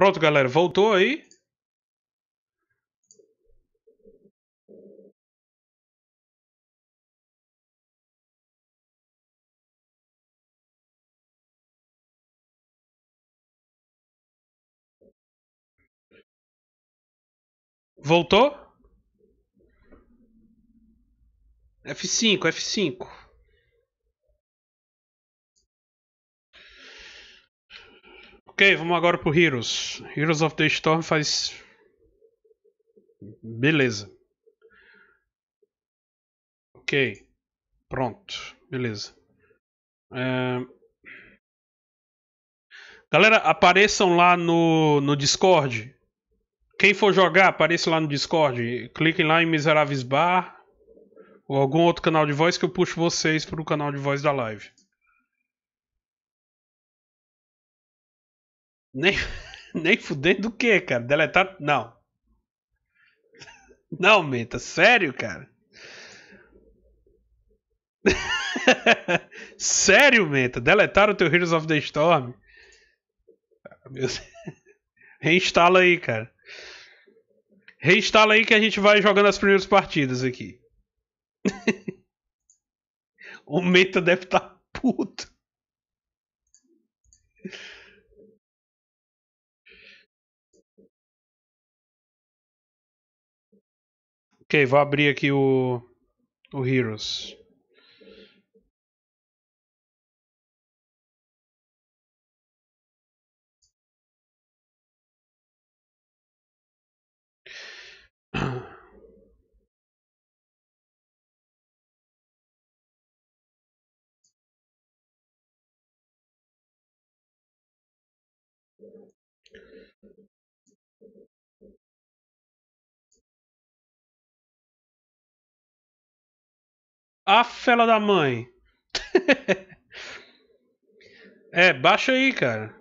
Pronto, galera, voltou aí. Voltou? F5. Ok, vamos agora pro Heroes. Heroes of the Storm faz... Beleza. Ok. Pronto. Beleza. Galera, apareçam lá no Discord. Quem for jogar, apareça lá no Discord. Cliquem lá em Miseráveis Bar ou algum outro canal de voz que eu puxo vocês para o canal de voz da live. Nem fudendo do que, cara? Deletar? Não. Não, Meta. Sério, cara? Sério, Meta? Deletaram o teu Heroes of the Storm? Reinstala aí, cara. Reinstala aí que a gente vai jogando as primeiras partidas aqui. O Meta deve estar puto. Ok, vou abrir aqui o Heroes. A fela da mãe. É, baixa aí, cara.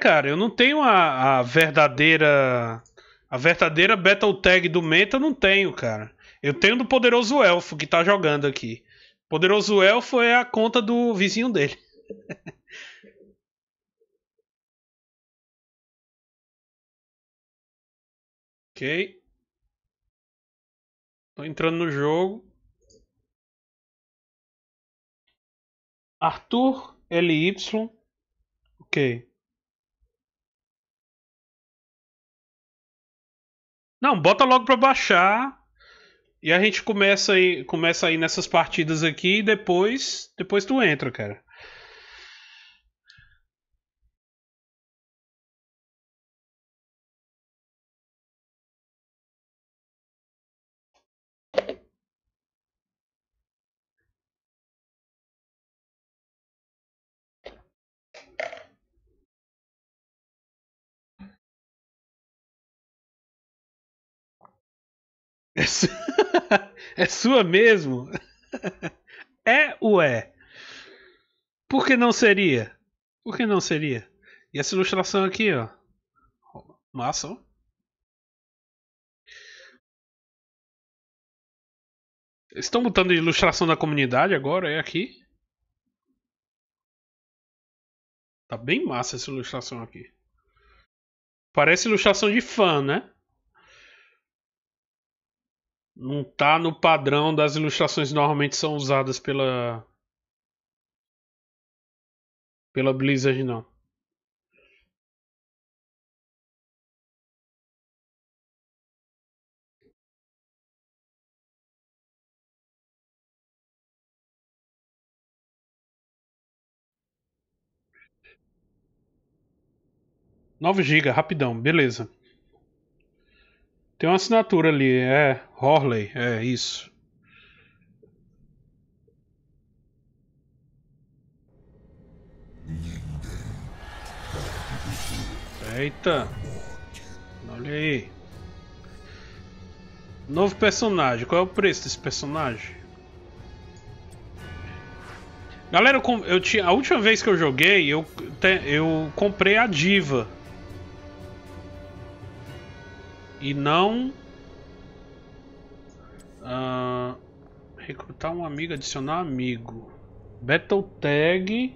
Cara, eu não tenho a verdadeira... A verdadeira Battle Tag do Meta eu não tenho, cara. Eu tenho do Poderoso Elfo, que tá jogando aqui. Poderoso Elfo é a conta do vizinho dele. Ok. Tô entrando no jogo. Arthur LY. Ok. Não, bota logo pra baixar. E a gente começa aí nessas partidas aqui e depois tu entra, cara. É sua mesmo? É, ué. Por que não seria? Por que não seria? E essa ilustração aqui, ó. Massa, ó. Eles estão botando ilustração da comunidade agora, é aqui. Tá bem massa essa ilustração aqui. Parece ilustração de fã, né? Não tá no padrão das ilustrações que normalmente são usadas pela Blizzard, não. GB, rapidão, beleza. Tem uma assinatura ali, é Horley, é isso. Eita, olha aí. Novo personagem, qual é o preço desse personagem? Galera, eu tinha, a última vez que eu joguei, eu comprei a D.Va. E não recrutar um amigo, adicionar amigo. Battle Tag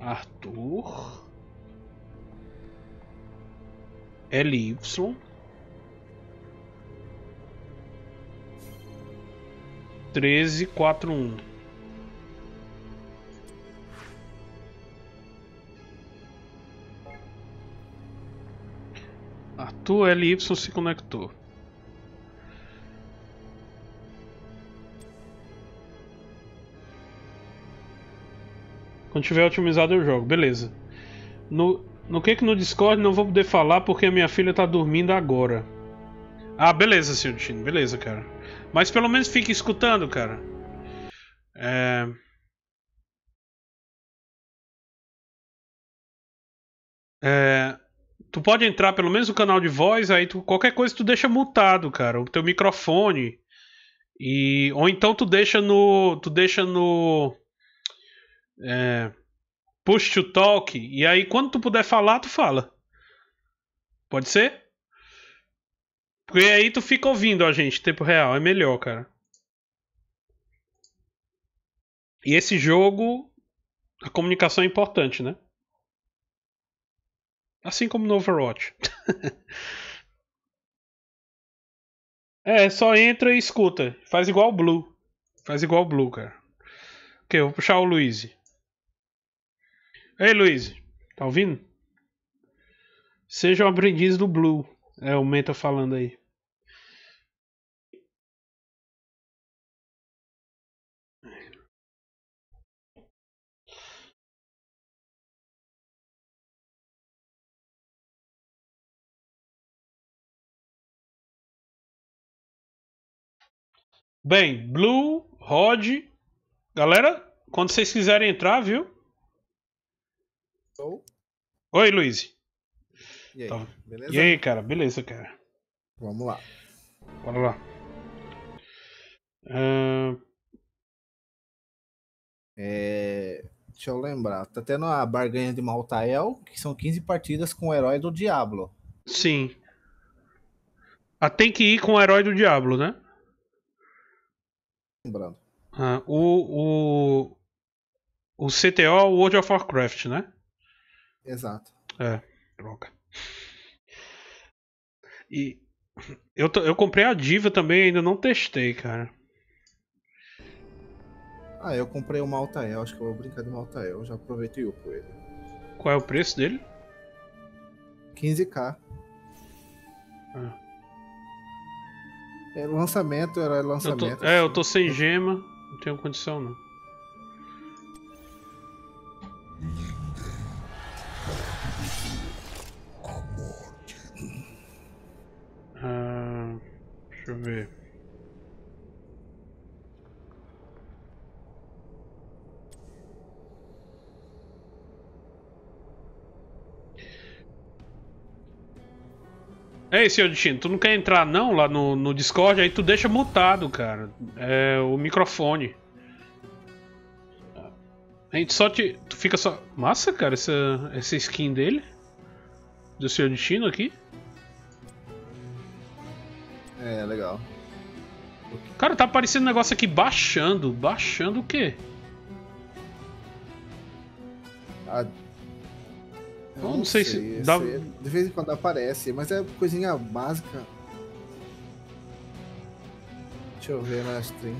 Arthur LY. Treze, 41. A tua LY se conectou. Quando tiver otimizado eu jogo, beleza. No Discord não vou poder falar porque a minha filha tá dormindo agora. Ah, beleza, senhor Destino, beleza, cara. Mas pelo menos fique escutando, cara. É... Tu pode entrar pelo menos no canal de voz, aí tu, qualquer coisa tu deixa mutado, cara, o teu microfone. E ou então tu deixa no push to talk, e aí quando tu puder falar, tu fala. Pode ser? Porque aí tu fica ouvindo a gente em tempo real, é melhor, cara. E esse jogo, a comunicação é importante, né? Assim como no Overwatch. É, só entra e escuta. Faz igual o Blue. Faz igual o Blue, cara. Ok, eu vou puxar o Luiz. Ei, Luiz, tá ouvindo? Seja um aprendiz do Blue. É o Meta falando aí. Bem, Blue, Rod, galera, quando vocês quiserem entrar, viu? Oh. Oi, Luiz. E aí, tá. Beleza? E aí, cara? Beleza, cara. Vamos lá. Bora lá. Deixa eu lembrar. Tá tendo a barganha de Maltael, que são 15 partidas com o herói do Diablo. Sim. Ah, tem que ir com o herói do Diablo, né? Lembrando. Ah, o CTO é o World of Warcraft, né? Exato. É, droga. E eu comprei a D.Va também, ainda não testei, cara. Ah, eu comprei o Maltael, acho que eu vou brincar de Maltael, já aproveitei o com ele. Qual é o preço dele? 15k. Ah. É lançamento, era lançamento. Eu tô sem gema, não tenho condição não. Deixa eu ver. Ei, senhor Destino, tu não quer entrar não lá no Discord? Aí tu deixa mutado, cara, o microfone. A gente só te... Tu fica só... Massa, cara, essa skin dele. Do senhor Destino aqui. É, legal. Cara, tá aparecendo um negócio aqui baixando. Baixando o quê? Ah, não sei se... Dá... De vez em quando aparece, mas é coisinha básica. Deixa eu ver na stream.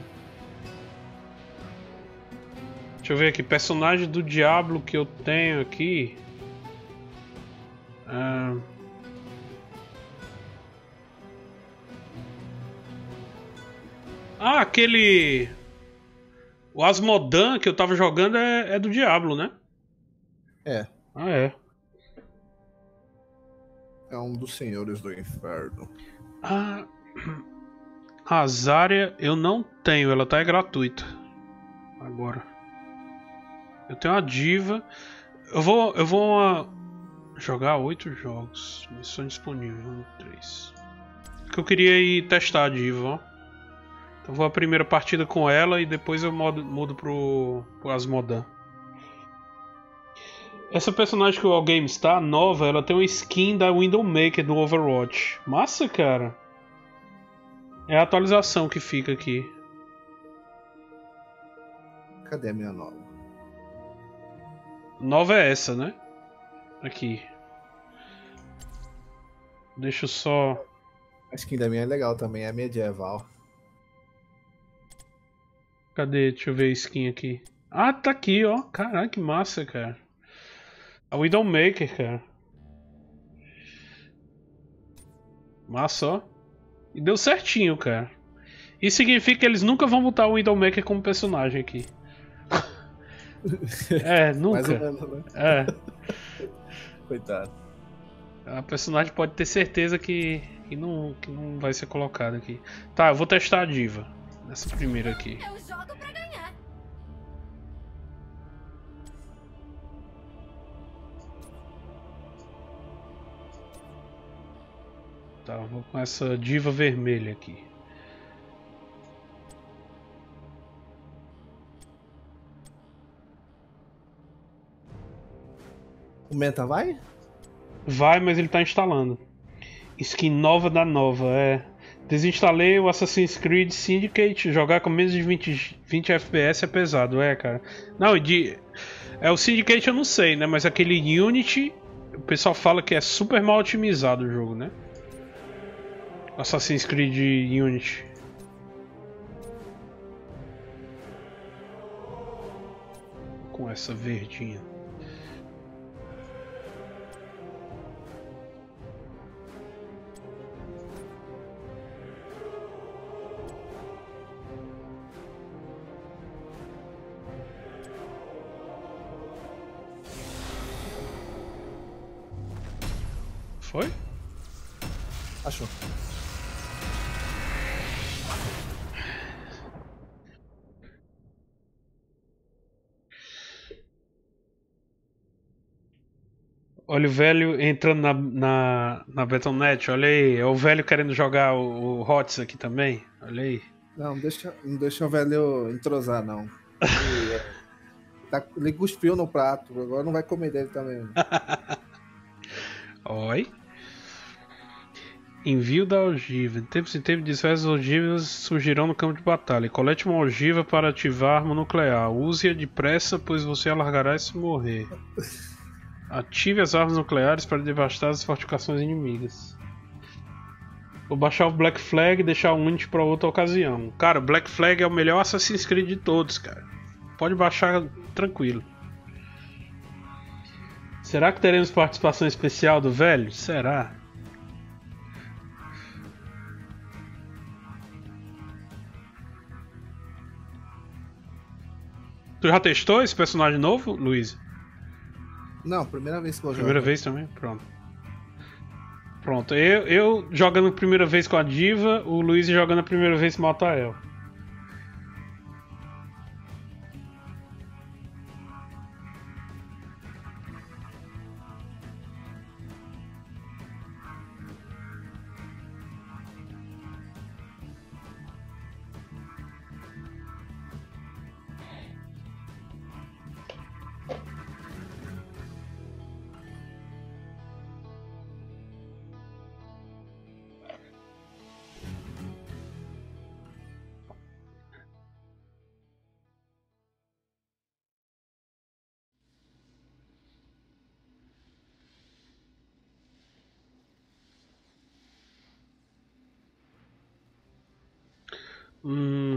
Deixa eu ver aqui. Personagem do Diablo que eu tenho aqui. Ah, aquele... O Asmodan que eu tava jogando é do Diablo, né? É. Ah, é. É um dos senhores do inferno. Ah... A Zarya eu não tenho, ela tá gratuita. Agora. Eu tenho a D.Va. Eu vou jogar 8 jogos. Missão disponível, 1, 3. Porque eu queria ir testar a D.Va, ó. Eu vou a primeira partida com ela e depois eu mudo pro Asmodan. Essa personagem que o Allgame está, nova, ela tem uma skin da Widowmaker do Overwatch. Massa, cara! É a atualização que fica aqui. Cadê a minha nova? Nova é essa, né? Aqui. Deixa eu só... A skin da minha é legal também, é medieval. Cadê? Deixa eu ver a skin aqui. Ah, tá aqui, ó. Caraca, que massa, cara. A Widowmaker, cara. Massa, ó. E deu certinho, cara. Isso significa que eles nunca vão botar o Widowmaker como personagem aqui. É, nunca. Mais ou menos, né? É. Coitado. A personagem pode ter certeza que não vai ser colocada aqui. Tá, eu vou testar a D.Va. Essa primeira aqui. Eu jogo pra ganhar. Tá, eu vou com essa D.Va vermelha aqui. O Meta vai? Vai, mas ele tá instalando. Skin nova da nova, é. Desinstalei o Assassin's Creed Syndicate. Jogar com menos de 20 FPS é pesado, é, cara. Não, é o Syndicate eu não sei, né? Mas aquele Unity, o pessoal fala que é super mal otimizado o jogo, né? Assassin's Creed Unity. Com essa verdinha. Foi? Achou. Olha o velho entrando na Battle.net, olha aí. É o velho querendo jogar o HOTS aqui também, olha aí. Não deixa o velho entrosar, não. Ele cuspiu no prato, agora não vai comer dele também. Oi. Envio da ogiva. De tempos em tempos, diversas ogivas surgirão no campo de batalha. Colete uma ogiva para ativar arma nuclear. Use-a depressa, pois você alargará se morrer. Ative as armas nucleares para devastar as fortificações inimigas. Vou baixar o Black Flag e deixar o Unity para outra ocasião. Cara, o Black Flag é o melhor Assassin's Creed de todos, cara. Pode baixar tranquilo. Será que teremos participação especial do velho? Será? Tu já testou esse personagem novo, Luiz? Não, primeira vez que eu jogo. Primeira vez também? Pronto. Pronto, eu jogando a primeira vez com a D.Va, o Luiz jogando a primeira vez com o Matael.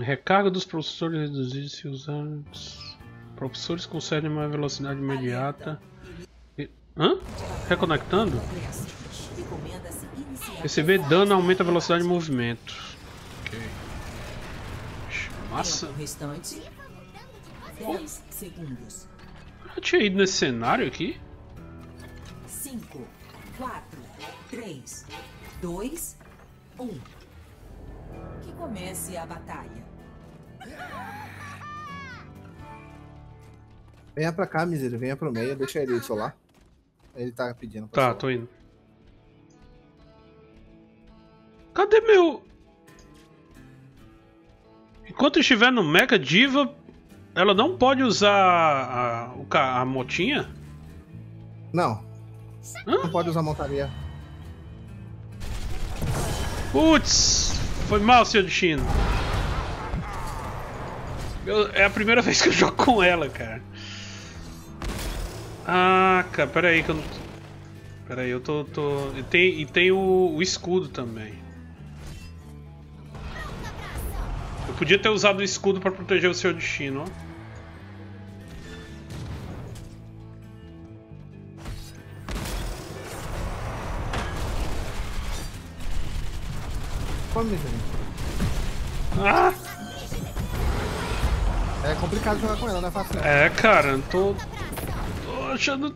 Recarga dos propulsores reduzidos se usados. Propulsores concedem uma velocidade imediata. Hã? Reconectando? Receber dano aumenta a velocidade de movimento. Ok. Massa. Oh. Eu tinha ido nesse cenário aqui. 5, 4, 3, 2, 1. Que comece a batalha. Venha pra cá, miséria. Venha pro meio. Deixa ele isolar. Ele tá pedindo pra solar. Tá, tô indo. Cadê meu... Enquanto estiver no Mega D.Va, ela não pode usar a motinha? Não. Hã? Não pode usar a montaria. Putz! Foi mal, Senhor Destino. É a primeira vez que eu jogo com ela, cara. Ah, cara, pera aí que eu não... Peraí, eu tô... E tem o escudo também. Eu podia ter usado o escudo pra proteger o Senhor Destino, ó. Ah! É complicado jogar com ela, não é fácil. É, cara, eu tô achando...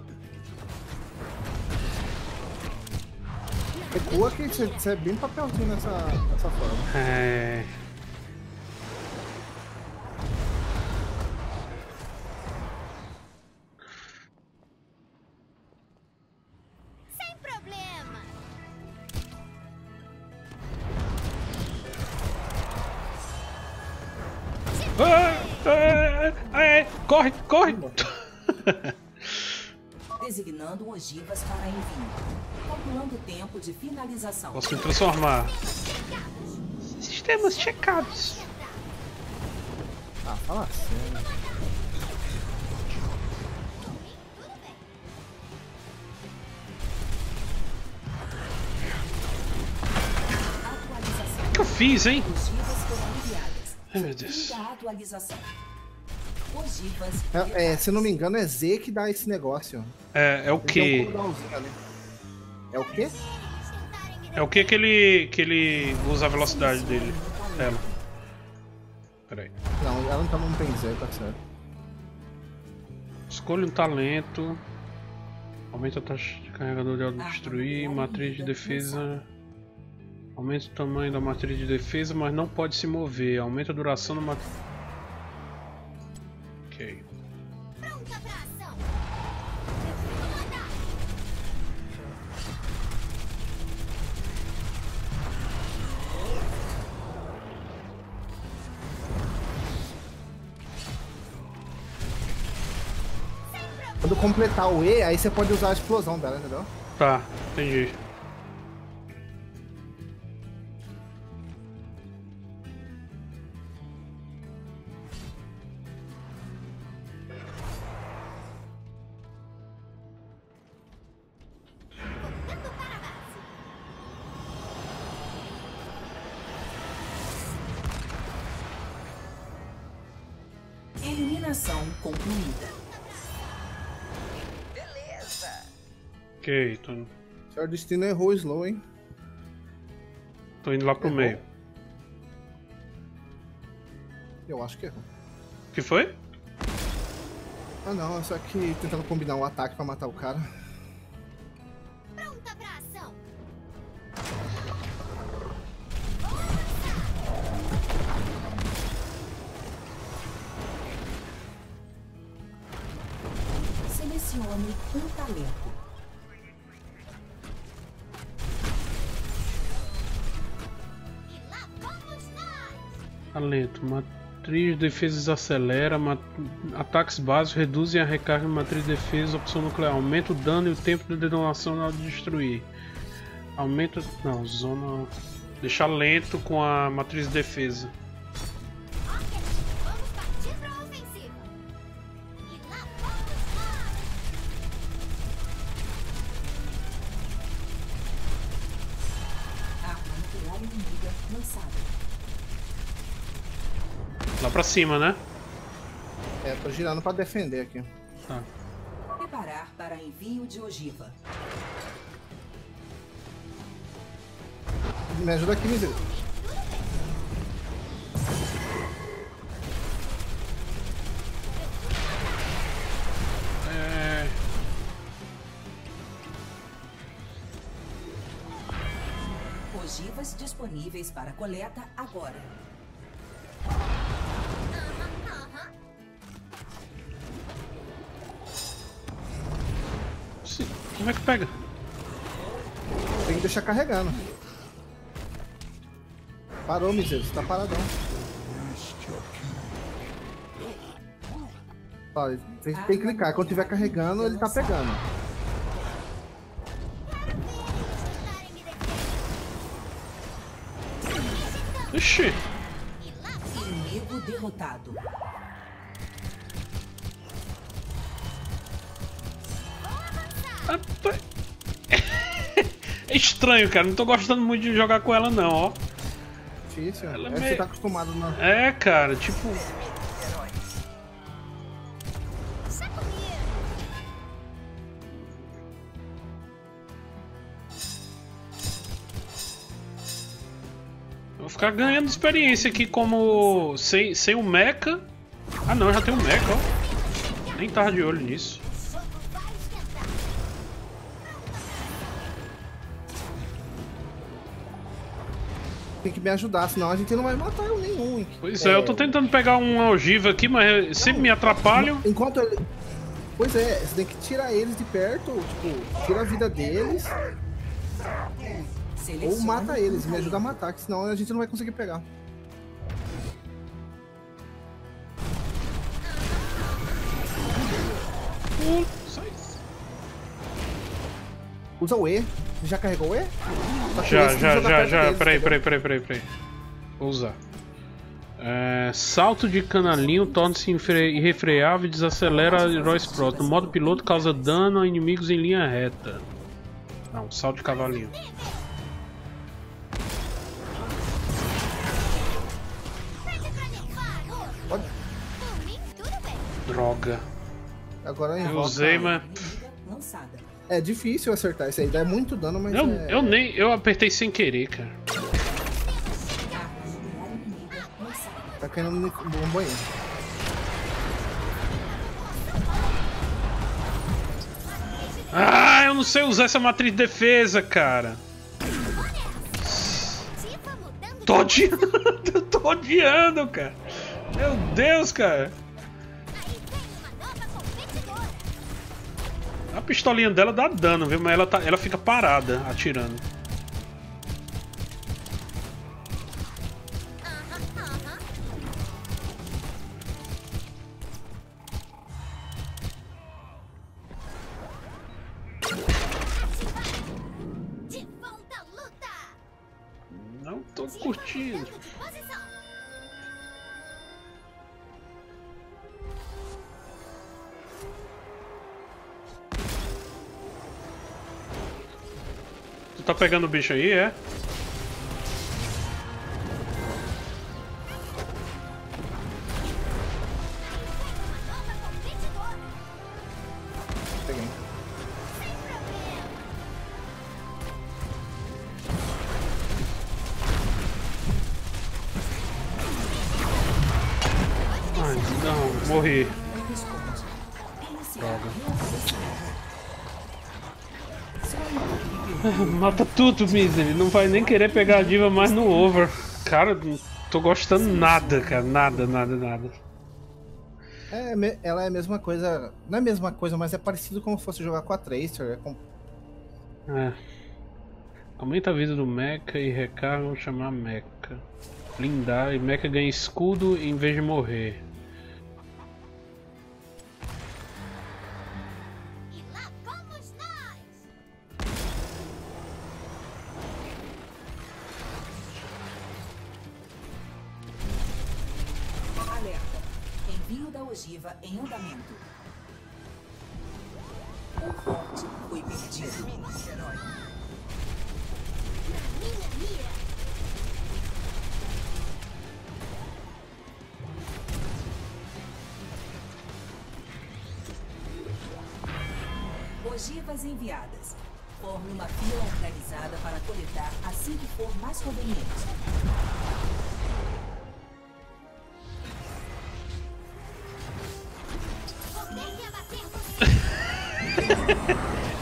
Recua que você é bem papelzinho nessa forma. É... Corre, corre! Designando ogivas para envio. Calculando o tempo de finalização. Posso me transformar. Sistemas checados. Ah, fala sério. O que eu fiz, hein? Ai, meu Deus. Se não me engano, é Z que dá esse negócio. É o quê? É o quê? É o quê que ele usa a velocidade dele? Ela. Peraí. Não, ela não tá no Z, tá certo. Escolha um talento. Aumenta a taxa de carregador de auto-destruir. Matriz de defesa. Aumenta o tamanho da matriz de defesa, mas não pode se mover. Aumenta a duração da matriz. Ok. Pronta pra ação. Quando completar o E, aí você pode usar a explosão dela, entendeu? Tá, entendi. Ok, tô indo. O Senhor Destino errou o slow, hein? Tô indo lá pro meio. Eu acho que errou. O que foi? Ah não, só que tentando combinar um ataque pra matar o cara. Pronta pra ação! Selecione um talento. Talento, matriz de defesa acelera, ataques básicos reduzem a recarga de matriz de defesa, opção nuclear, aumenta o dano e o tempo de detonação na hora de destruir. Aumenta... não, zona... deixar lento com a matriz de defesa. Pra cima, né? É, tô girando pra defender aqui. Tá. Preparar para envio de ogiva. Me ajuda aqui, Miserável. Ogivas disponíveis para coleta agora. Como é que pega? Tem que deixar carregando. Parou, Miserável, tá paradão. Olha, tem que clicar, quando estiver carregando ele tá pegando. Ixi! Inimigo derrotado. estranho, cara. Não tô gostando muito de jogar com ela, não, ó. Difícil. Ela é meio... Você tá acostumado, não. É, cara, tipo... Vou ficar ganhando experiência aqui como... Sem o mecha. Ah, não, já tem um mecha, ó. Nem tava de olho nisso. Tem que me ajudar, senão a gente não vai matar nenhum. Pois é, eu tô tentando pegar um algiva aqui, mas não, sempre me atrapalham. Enquanto ele... Pois é, você tem que tirar eles de perto, tipo, tira a vida deles. Ou mata eles, me ajuda a matar, que senão a gente não vai conseguir pegar. Usa o E. Já carregou o E? Tá já. Peraí. Vou usar. É, salto de canalinho torna-se irrefreável e desacelera heróis próximos. No modo piloto causa dano a inimigos em linha reta. Não, salto de cavalinho. Droga. Agora eu usei, mas... É difícil acertar isso aí, dá muito dano, mas... Eu apertei sem querer, cara. Tá caindo no banheiro. Ah, eu não sei usar essa matriz de defesa, cara. Tô odiando, cara. Meu Deus, cara. A pistolinha dela dá dano, viu? Mas ela fica parada atirando. De volta à luta. Não tô curtindo. Tá pegando o bicho aí, é? Peguei. Ai, não, morri. Mata tudo, Misery. Não vai nem querer pegar a D.Va mais no over. Cara, não tô gostando nada, cara. Nada. É, ela é a mesma coisa. Não é a mesma coisa, mas é parecido como se fosse jogar com a Tracer. É. Aumenta a vida do mecha e recarga, vamos chamar mecha. Blindar e mecha ganha escudo em vez de morrer. Em andamento. O forte foi perdido. Ogivas enviadas. Forme uma fila organizada para coletar assim que for mais conveniente.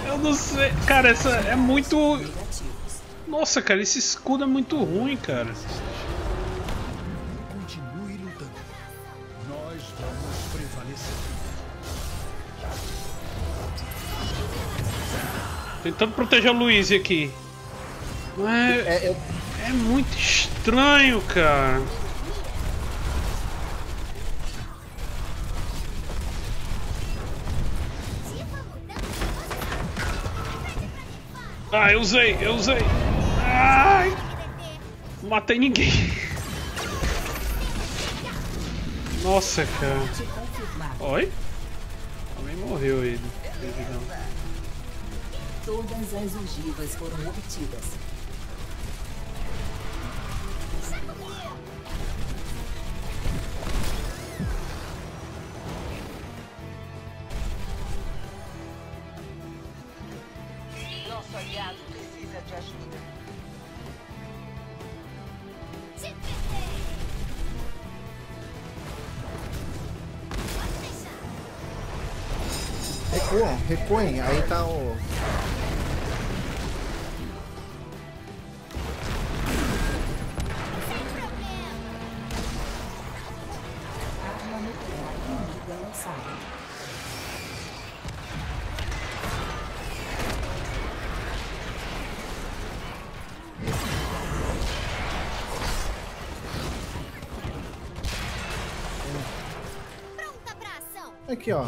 Eu não sei, cara, essa é muito... Nossa, cara, esse escudo é muito ruim, cara. Continue lutando. Nós vamos prevalecer. Tentando proteger o Luiz aqui. Mas é muito estranho, cara. Ah, eu usei. Ai, não matei ninguém. Nossa, cara. Oi? Alguém morreu aí. Todas as ogivas foram obtidas. Nosso aliado precisa de ajuda. Recuam, recuem, aí tá o... Aqui, ó.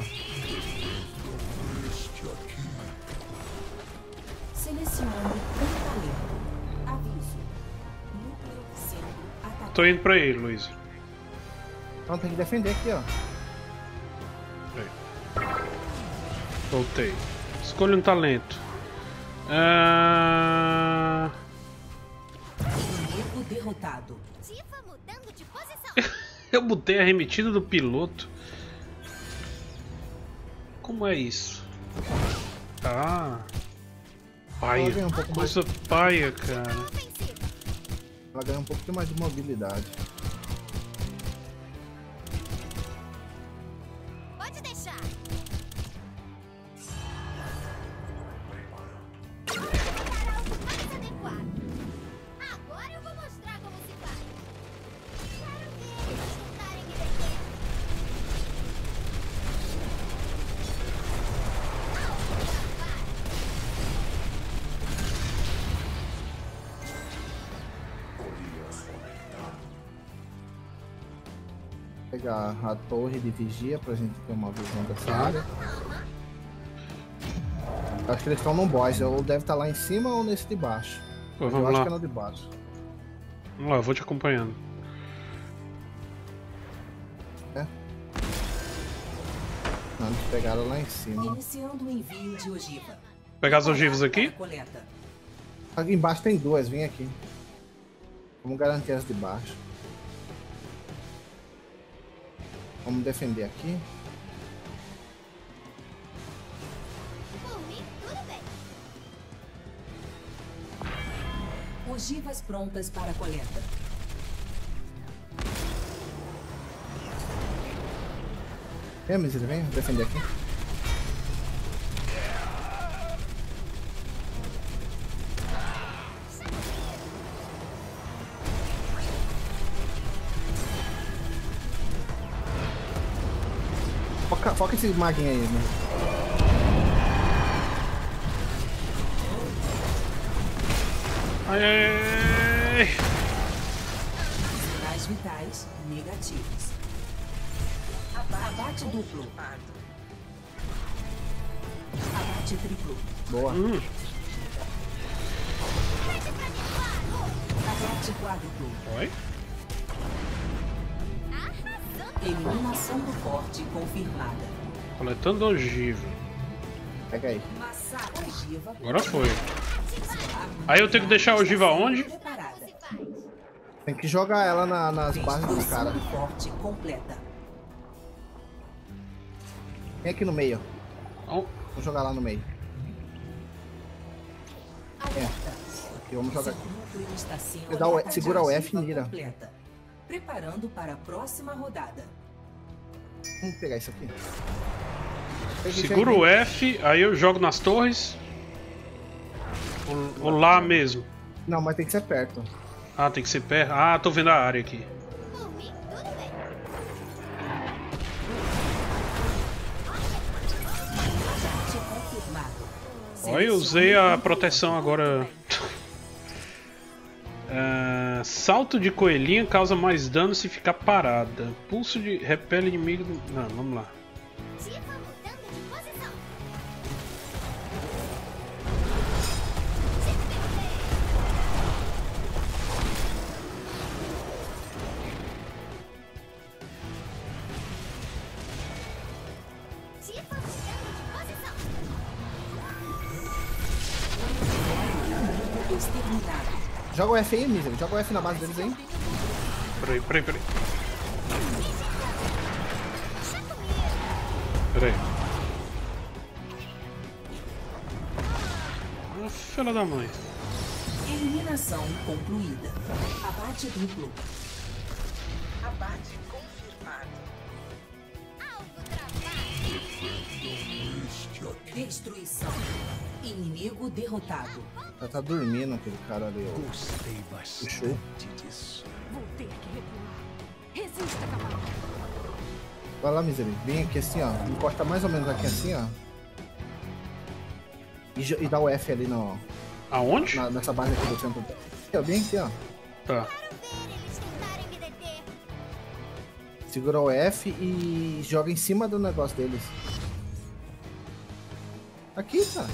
Tô indo pra ele, Luiz. Então tem que defender aqui, ó. Voltei. Escolha um talento. Inimigo derrotado. D.Va mudando de posição. Eu botei a remetida do piloto. Como é isso? Ah, paia. Coisa paia, cara. Ela ganha um pouquinho mais de mobilidade. Pode deixar. Agora eu vou mostrar como se faz. Quero ver eles juntarem e defender. Pegar a torre de vigia pra gente ter uma visão dessa área. Acho que eles estão num boss, ou deve estar lá em cima ou nesse de baixo. Pô, vamos lá. Acho que é no de baixo. Vamos lá, eu vou te acompanhando. É? Não, eles pegaram lá em cima. Iniciando o envio de ogiva. Pegar as ogivas aqui? Aqui embaixo tem duas, vem aqui. Vamos garantir as de baixo. Vamos defender aqui. Por mim, tudo bem. Ogivas prontas para a coleta. Vem, Miserável, vem defender aqui. Foca esse maguinho aí, né? Ai, ai, ai. Sinais vitais negativos. Abate duplo. Abate triplo. Boa. Abate quádruplo. Oi? Eliminação do corte confirmada. Coletando ogiva. Pega aí. Agora foi. Aí eu tenho que deixar a ogiva onde? Tem que jogar ela nas barras do cara. Vem aqui no meio. Vou jogar lá no meio. É. Aqui, vamos jogar aqui. Segura o F e mira. Preparando para a próxima rodada. Vamos pegar isso aqui. Segura o F, aí eu jogo nas torres. Ou lá mesmo? Não, mas tem que ser perto. Ah, tem que ser perto. Ah, tô vendo a área aqui. Olha, eu usei a proteção agora. Salto de coelhinha causa mais dano se ficar parada. Pulso de repele inimigo. Não, vamos lá. Joga o F aí, Miserável. Joga o F na base deles aí. Peraí. Filha da mãe. Eliminação concluída. Abate duplo. Abate confirmado. Alvo travado. Destruição. Inimigo derrotado. Ela tá dormindo aquele cara ali. Ó. Gostei bastante disso. Vou ter que recuar. Resista, cavalo. Vai lá, Miserável. Vem aqui assim, ó. Encosta mais ou menos aqui assim, ó. E dá o F ali no... Aonde? Nessa base aqui do centro. Aqui, ó, bem aqui, ó. Tá. Segura o F e joga em cima do negócio deles. Aqui, tá.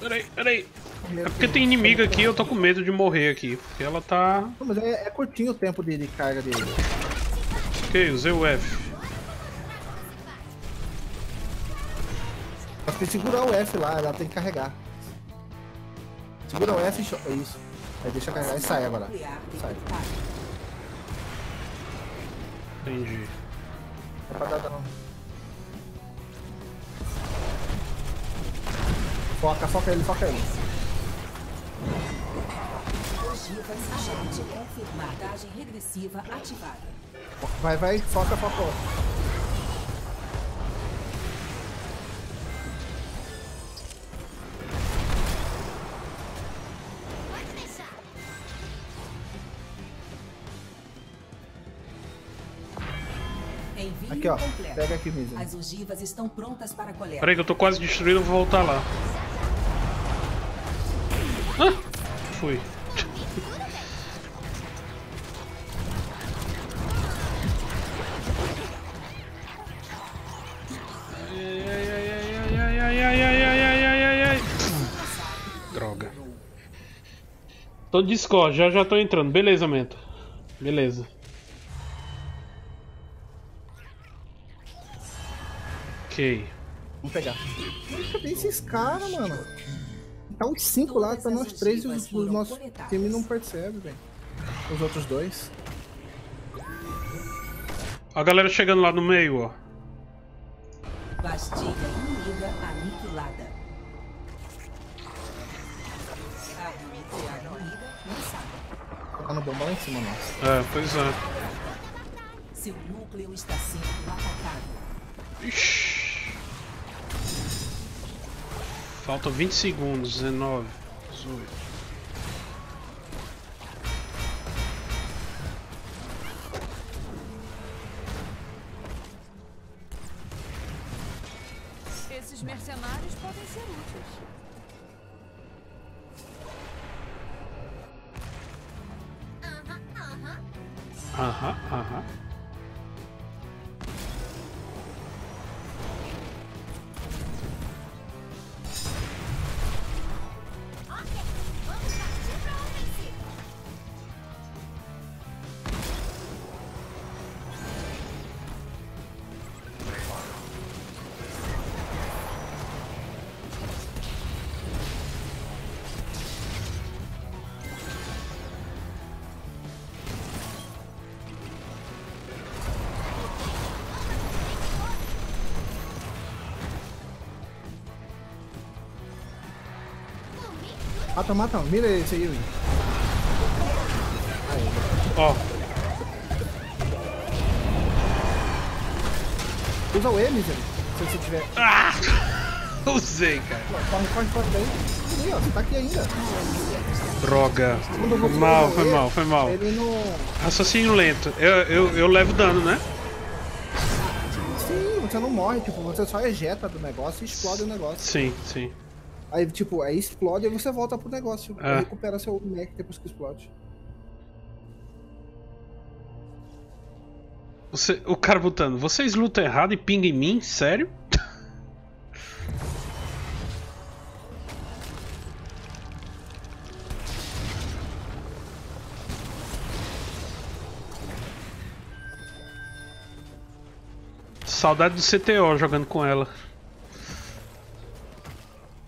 Peraí. É porque tem inimigo aqui e eu tô com medo de morrer aqui. Porque ela tá... Não, mas é curtinho o tempo de carga dele. Ok, usei o F. Mas tem que segurar o F lá, ela tem que carregar. Segura o F e... É isso. Aí deixa carregar e sai agora. Sai. Entendi. Não é pra dar não. Foca ele. Vai, foca. Aqui, ó. Pega aqui mesmo. As ogivas estão prontas para colher. Peraí que eu tô quase destruído, eu vou voltar lá. Fui. Ai. Droga. Tô no Discord, já tô entrando. Beleza, Meta. Beleza. Ok. Vamos pegar. Cadê esses caras, mano? Tá os 5 lá, tá nós 3 e os nossos time não percebe, velho. Os outros 2. A galera chegando lá no meio, ó. Bastilha inimiga aniquilada. Tá no bombão em cima, nossa. É, pois é. Seu núcleo está sendo atacado. Ixi. Faltam 20 segundos, 19, 18. Esses mercenários podem ser úteis. Aham. Mata, mira esse aí. Ó. Usa o E, Miserável. Se você tiver. Ah! Usei, cara. Corre daí. Aí, ó, você tá aqui ainda. Droga. Foi mal. Ele não... Raciocínio lento. Eu levo dano, né? Sim, você não morre, tipo, você só ejeta do negócio e explode o negócio. Sim. Aí, tipo, aí explode e você volta pro negócio. É. Recupera seu mech depois que explode. O cara botando, vocês lutam errado e pingam em mim? Sério? Saudade do CTO jogando com ela.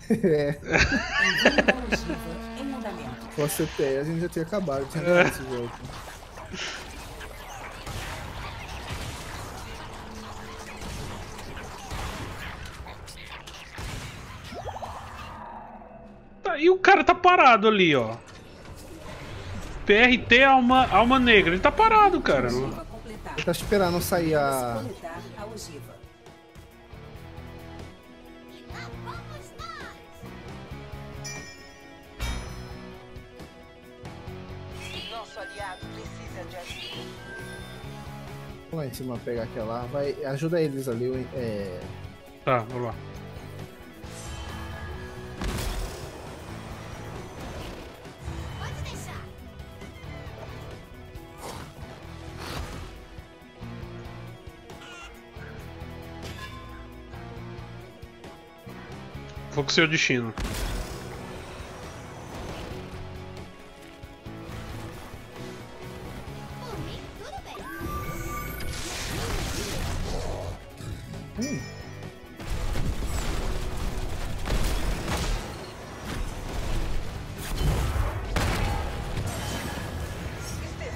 É. Se fosse o PE, a gente já tinha acabado de entrar nesse jogo. Tá, e o cara tá parado ali, ó. PRT Alma Negra. Ele tá parado, cara. Ele tá esperando sair a... Vamos lá em cima pegar aquela lá. Vai, ajuda eles ali. É... Tá, vamos lá. Vou com o seu destino.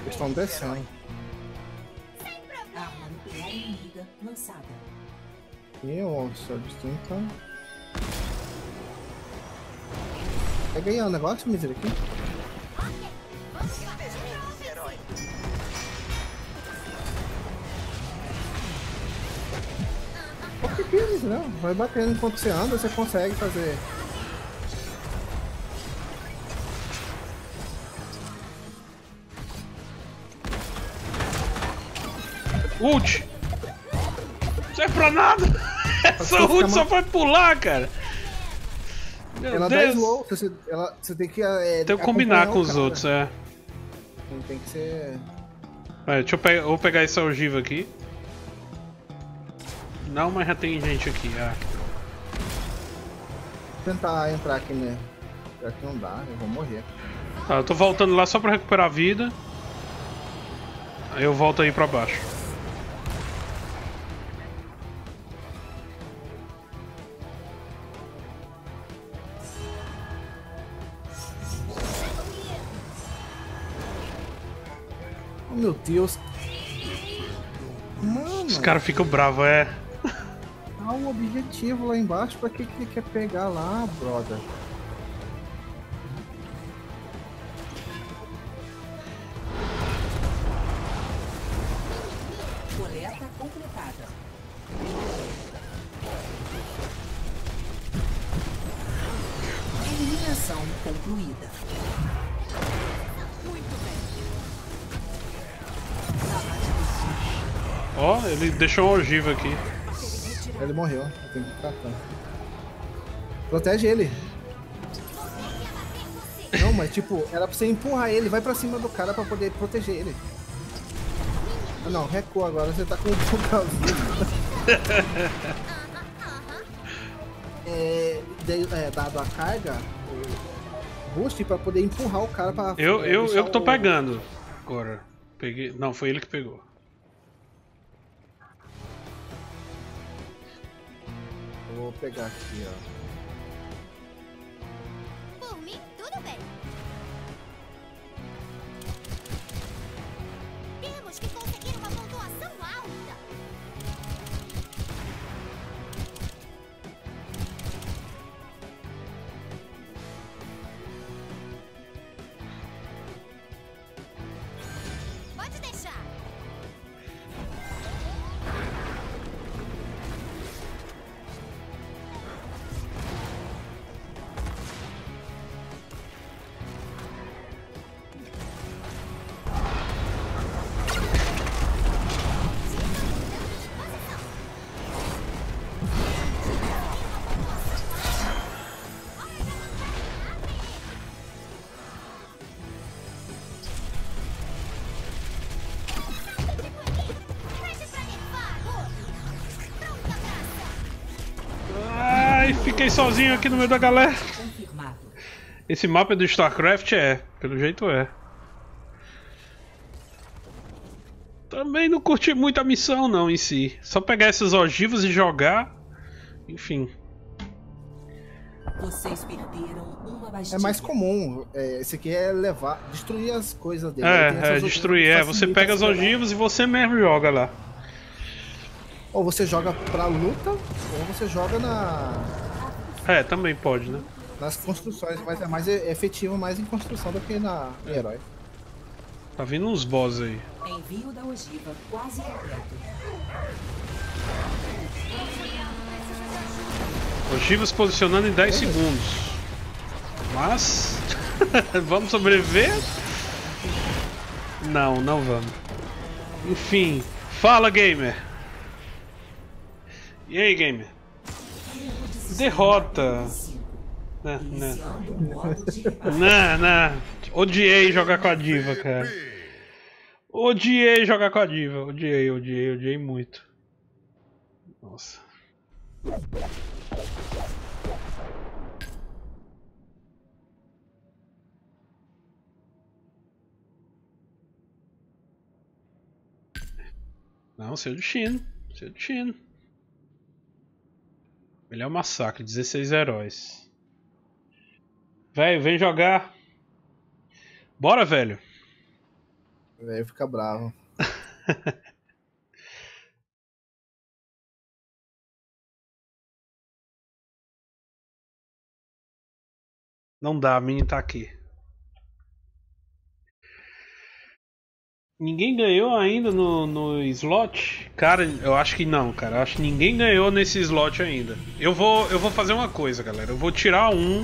Estão descendo. E o seu destino tá... Quer ganhar um negócio, Miser, aqui? Qualquer coisa, não. Vai batendo enquanto você anda, você consegue fazer. Ult! Não serve pra nada! Essa ult só vai pular, cara! Meu ela Deus. Dá slow, você tem que... tem que combinar com os outros, é. Tem que ser... Vai, deixa eu vou pegar essa ogiva aqui. Não, mas já tem gente aqui, ah. Vou tentar entrar aqui mesmo. Já que não dá, eu vou morrer. Tá, eu tô voltando lá só pra recuperar a vida. Aí eu volto aí pra baixo. Meu Deus, mano. Os caras ficam bravos, é. Há um objetivo lá embaixo, pra que ele quer pegar lá, brother? Coleta completada. Eliminação concluída. Ó, oh, ele deixou uma ogiva aqui. Ele morreu, tem que catar. Protege ele. Não, mas tipo, era pra você empurrar ele, vai pra cima do cara pra poder proteger ele. Ah não, recua agora, você tá com um pouco. Dado a carga, o boost pra poder empurrar o cara pra... Eu que tô pegando agora. Peguei... Não, foi ele que pegou. Vou pegar aqui, ó. Por mim, tudo bem. Temos que conseguir uma pontuação alta. Pode deixar. Fiquei sozinho aqui no meio da galera. Confirmado. Esse mapa é do StarCraft? É, pelo jeito é. Também não curti muito a missão não em si. Só pegar essas ogivas e jogar. Enfim. Vocês perderam uma magia. É mais comum. Esse aqui é levar, destruir as coisas dele. É destruir. Você pega as ogivas e você mesmo joga lá. Ou você joga pra luta, ou você joga na... também pode, né? Nas construções, mas é mais efetivo mais em construção do que na herói. Tá vindo uns boss aí. Envio da ogiva quase completo. Ogiva se posicionando em 10 segundos. Mas... vamos sobreviver? Não, não vamos. Enfim. Fala, gamer! E aí, gamer? Derrota! Não. Odiei jogar com a D.Va, cara. Odiei jogar com a D.Va. Odiei muito. Nossa. Não, seu destino. Seu destino. Melhor massacre, 16 heróis. Velho, vem jogar. Bora, velho. Velho fica bravo. Não dá, a mini tá aqui. Ninguém ganhou ainda no slot? Cara, eu acho que não, cara. Eu acho que ninguém ganhou nesse slot ainda. Eu vou fazer uma coisa, galera. Eu vou tirar um.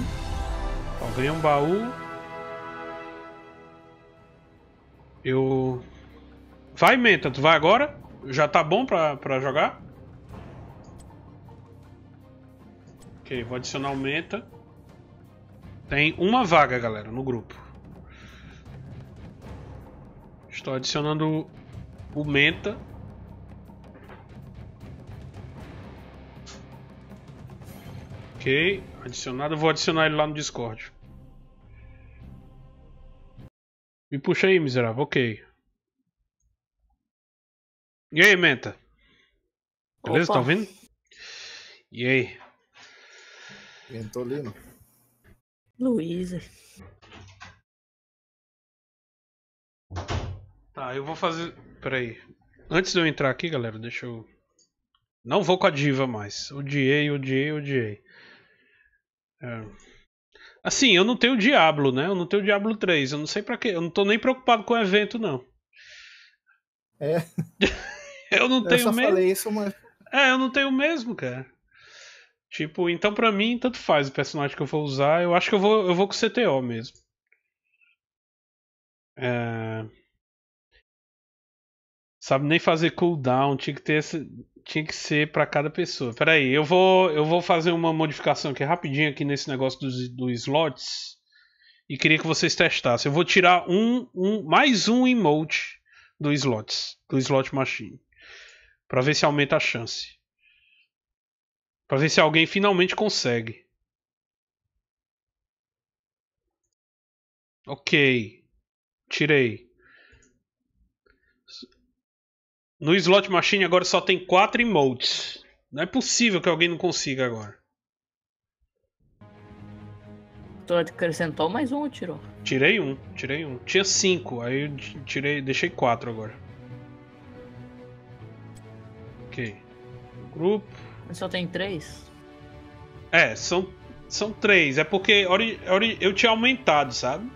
Ó, ganhei um baú. Eu... Vai, Meta, tu vai agora? Já tá bom pra jogar? Ok, vou adicionar o Meta. Tem uma vaga, galera, no grupo. Estou adicionando o Meta. Ok, adicionado. Vou adicionar ele lá no Discord. Me puxa aí, miserável. Ok. E aí, Meta? Beleza? Opa. Tá ouvindo? E aí? Tô lendo. Luiz. Tá, eu vou fazer... Peraí. Antes de eu entrar aqui, galera, deixa eu... Não vou com a D.Va mais. Odiei. Assim, eu não tenho o Diablo, né? Eu não tenho o Diablo 3. Eu não sei pra quê. Eu não tô nem preocupado com o evento, não. É. Eu não tenho mesmo. Eu só falei isso, mas... eu não tenho mesmo, cara. Tipo, então pra mim, tanto faz o personagem que eu vou usar. Eu acho que eu vou com o CTO mesmo. Sabe nem fazer cooldown, tinha que ser para cada pessoa. Pera aí, eu vou fazer uma modificação aqui rapidinho aqui nesse negócio dos slots e queria que vocês testassem. Eu vou tirar mais um emote do slot machine, para ver se aumenta a chance, para ver se alguém finalmente consegue. Ok, tirei. No slot machine agora só tem 4 emotes. Não é possível que alguém não consiga agora. Tu acrescentou mais um ou tirou? Tirei um. Tinha 5, aí eu deixei 4 agora. Ok. Grupo. Mas só tem 3? São 3. É porque eu tinha aumentado, sabe?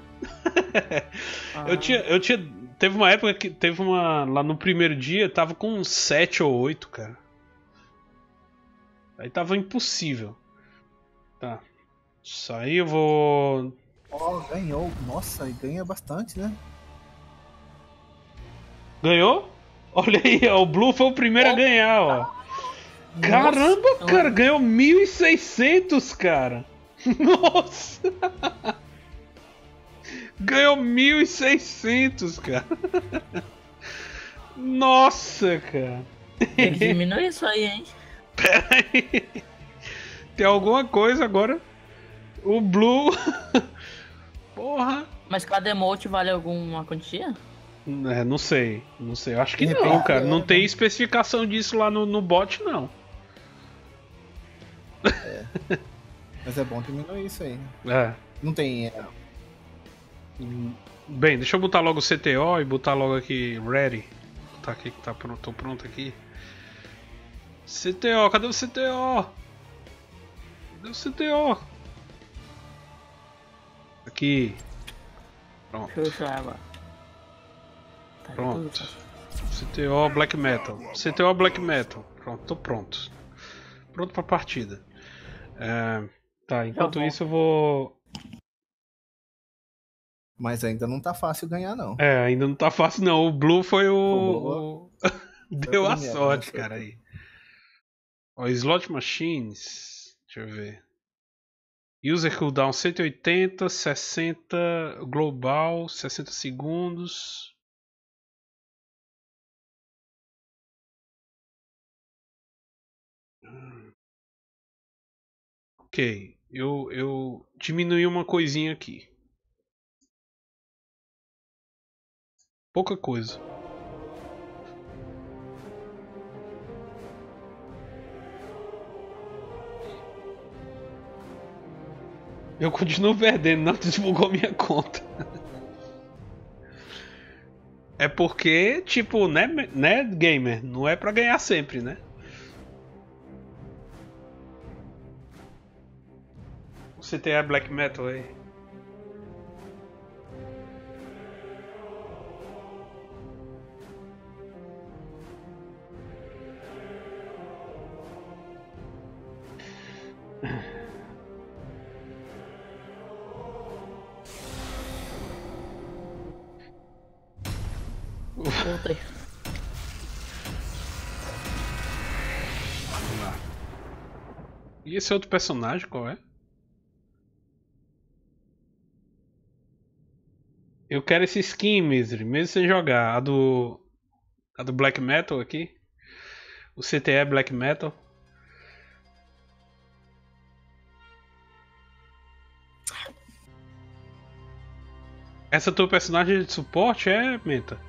Teve uma época que teve uma... Lá no primeiro dia tava com 7 ou 8, cara. Aí tava impossível. Tá. Isso aí eu vou... Ó, ganhou. Nossa, e ganha bastante, né? Ganhou? Olha aí, ó. O Blue foi o primeiro a ganhar, ó. Nossa. Caramba, cara. Ganhou 1.600, cara. Nossa. Ganhou 1.600, cara. Nossa, cara. Ele diminuiu isso aí, hein? Pera aí. Tem alguma coisa agora. O Blue. Porra. Mas cada emote vale alguma quantia? Não sei. Não sei. Acho que não, cara. Não tem especificação disso lá no bot, não. Mas é bom diminuir isso aí. É. Não tem... Bem, deixa eu botar logo o CTO e botar logo aqui ready. Tá aqui que tá pronto, tô pronto aqui. CTO, cadê o CTO? Cadê o CTO? Aqui. Pronto. Pronto. CTO Black Metal. CTO Black Metal. Pronto, tô pronto. Pronto pra partida. É, tá, enquanto isso eu vou... Mas ainda não tá fácil ganhar, não. É, ainda não tá fácil, não. O Blue foi o... Deu a sorte, cara, aí. Ó, Slot Machines. Deixa eu ver. User cooldown 180, 60 global, 60 segundos. Ok, eu diminui uma coisinha aqui. Pouca coisa. Eu continuo perdendo, não desbugou minha conta. É porque, tipo, né, gamer? Não é pra ganhar sempre, né? O CTA Black Metal aí. Voltei. Vamos lá. E esse outro personagem, qual é? Eu quero esse skin, Misery, mesmo sem jogar. A do Black Metal aqui. O CTE Black Metal. Essa tua personagem de suporte é, Meta?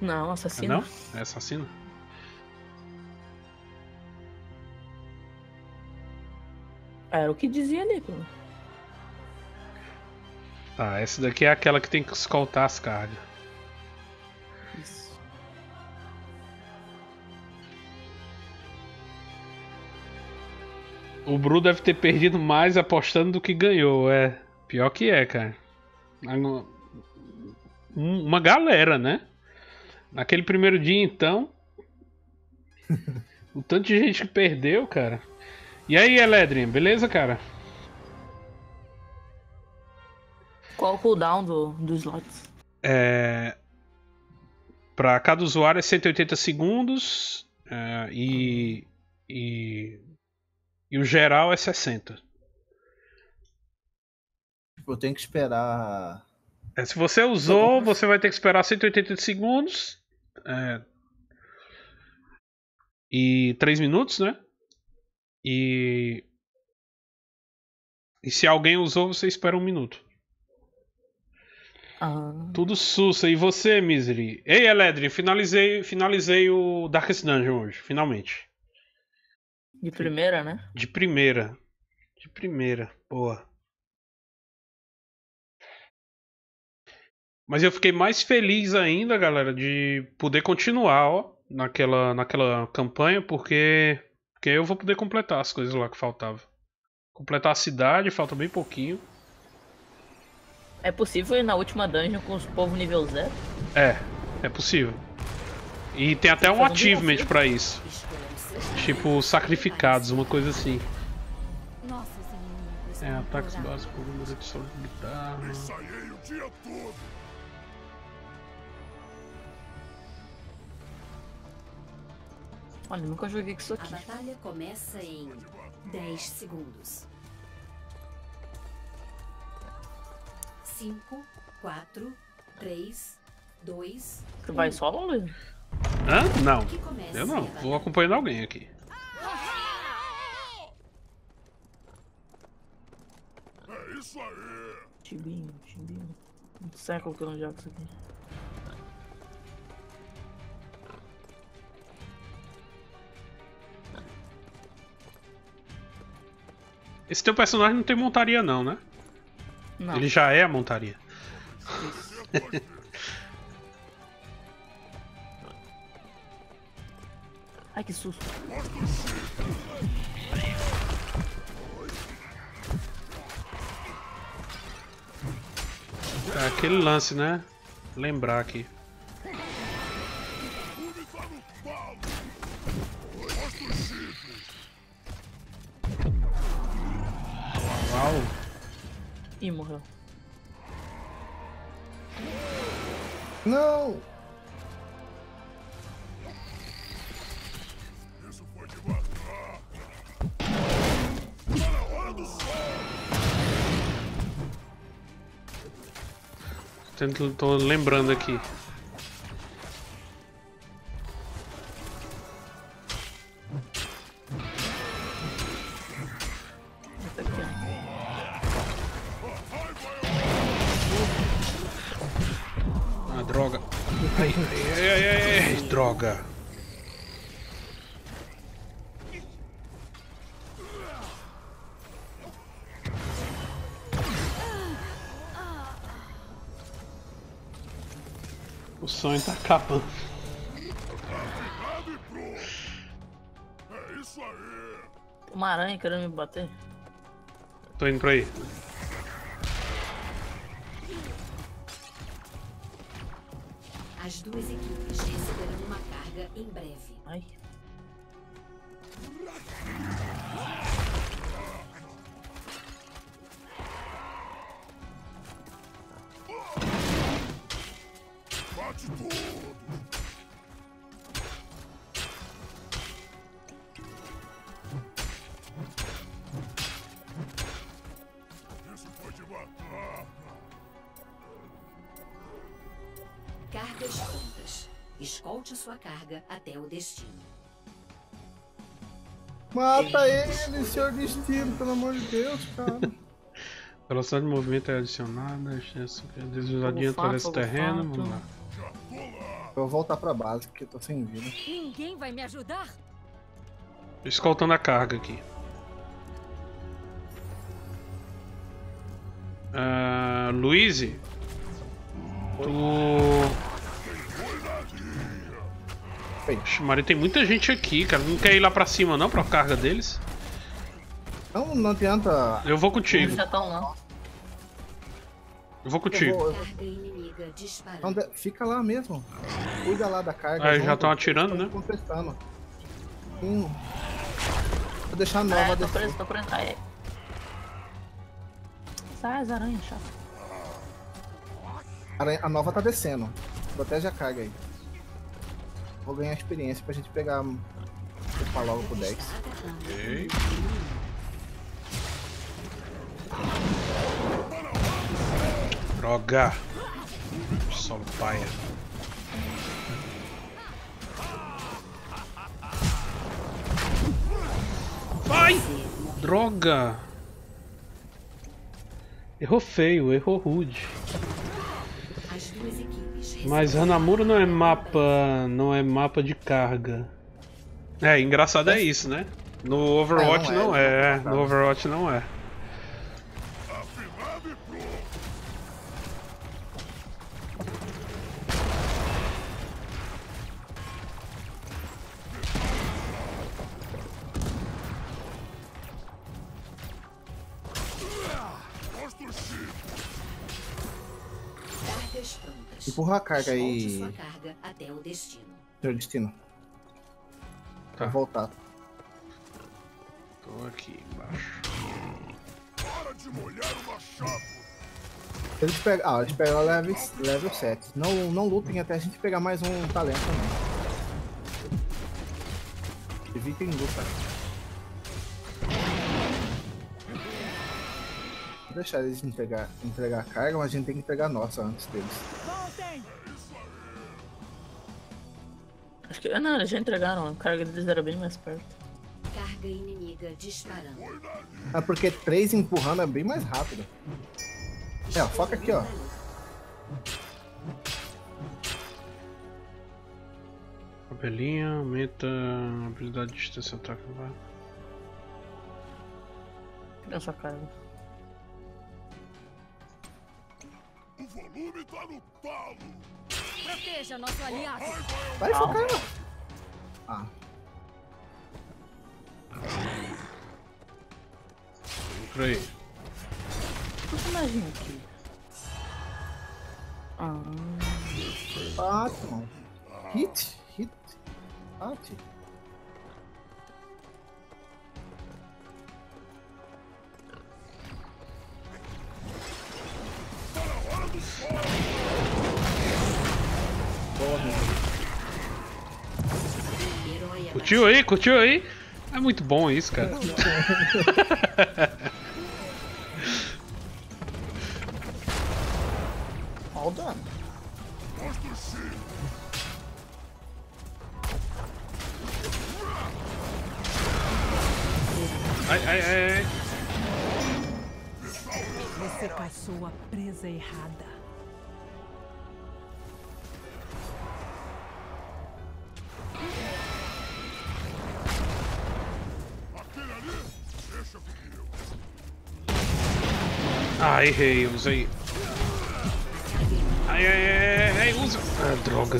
Não, assassina. Não? É assassina? Era o que dizia ali, Bruno. Tá, essa daqui é aquela que tem que escoltar as cargas. Isso. O Bru deve ter perdido mais apostando do que ganhou, é. Pior que é, cara. Uma galera, né? Naquele primeiro dia, então, o tanto de gente que perdeu, cara. E aí, Eledrinha, beleza, cara? Qual o cooldown dos slots? É... Pra cada usuário é 180 segundos e o geral é 60. Eu tenho que esperar... É, se você usou, você vai ter que esperar 180 segundos. E 3 minutos, né? E se alguém usou, você espera 1 minuto. Ah. Tudo sussa. E você, Misery? Ei, Eledrin, finalizei o Darkest Dungeon hoje, finalmente. De primeira, né? De primeira. De primeira, boa. Mas eu fiquei mais feliz ainda, galera, de poder continuar, ó, naquela campanha, porque eu vou poder completar as coisas lá que faltava. Completar a cidade, falta bem pouquinho. É possível ir na última dungeon com os povos nível 0? É possível. E tem até um achievement pra isso. Tipo, sacrificados, uma coisa assim. É, ataques básicos, número de solo de guitarra... Ensaiei o dia todo! Olha, eu nunca joguei com isso aqui. A batalha começa em 10 segundos. 5, 4, 3, 2... Você vai solo, Luiz? Hã? Não. Eu não. Vou acompanhando alguém aqui. É isso aí! Tibinho. Um século que eu não jogo isso aqui. Esse teu personagem não tem montaria não, né? Não. Ele já é a montaria. Ai, que susto. É aquele lance, né? Lembrar aqui. Uau. Ih, morreu. Não! Isso foi de matar! Para a hora do sol! Tô lembrando aqui. Droga. O sonho tá acabando. É isso aí. Tem uma aranha querendo me bater. Tô indo pra aí. As duas equipes receberão uma carga em breve. Ai. Bate tudo! Isso foi de matar! Cargas prontas. Escolte sua carga até o destino. Mata ele, Senhor Destino, pelo amor de Deus, cara. A velocidade de movimento é adicionada, desvisadinha através do terreno, vamos lá. Eu vou voltar pra base, porque eu tô sem vida. Ninguém vai me ajudar? Escoltando a carga aqui. Luiz? Oxe, Maria, tem muita gente aqui, cara. Não quer ir lá pra cima não, pra carga deles? Não, não adianta. Eu vou contigo. Eu vou contigo. Não, fica lá mesmo. Cuida lá da carga. Aí já estão atirando, né? Vou deixar a nova. É, tô preso, tô preso. Aí. Sai as aranhas, chato. A nova tá descendo. Protege a carga aí. Vou ganhar experiência pra gente pegar. Vou ficar logo pro Dex. Ok. Droga! Solo paia. Vai! Droga! Errou feio, errou rude. Mas Hanamura não é mapa de carga. É, engraçado é isso, né? No Overwatch não é, no Overwatch não é. Empurra a carga aí. Sua carga até o destino. Senhor Destino. Tá. Vou voltar. Tô aqui embaixo. Para de molhar o machado. Eles pegam. Ah, eles pegam level 7. Não lutem até a gente pegar mais um talento também. Evitem luta. Vou deixar eles entregar a carga, mas a gente tem que entregar a nossa antes deles. Acho que não, eles já entregaram, a carga deles era bem mais perto. Carga inimiga disparando. Ah, porque 3 empurrando é bem mais rápido. É, ó, foca aqui, ó. Cabelinha, aumenta a habilidade de distância ataque, vai. essa carga. O volume tá no talo. Proteja nosso aliado. Vai focar, mano. Ah. Entra aí. O personagem aqui. Ah. Bate, mano. Hit, hit, bate. Curtiu aí? Curtiu aí? É muito bom isso, cara. Olha o dano. Ai, ai, ai. Você passou a presa errada. Ah, errei, usa aí. Ai, ai, ai, usa. Ah, droga.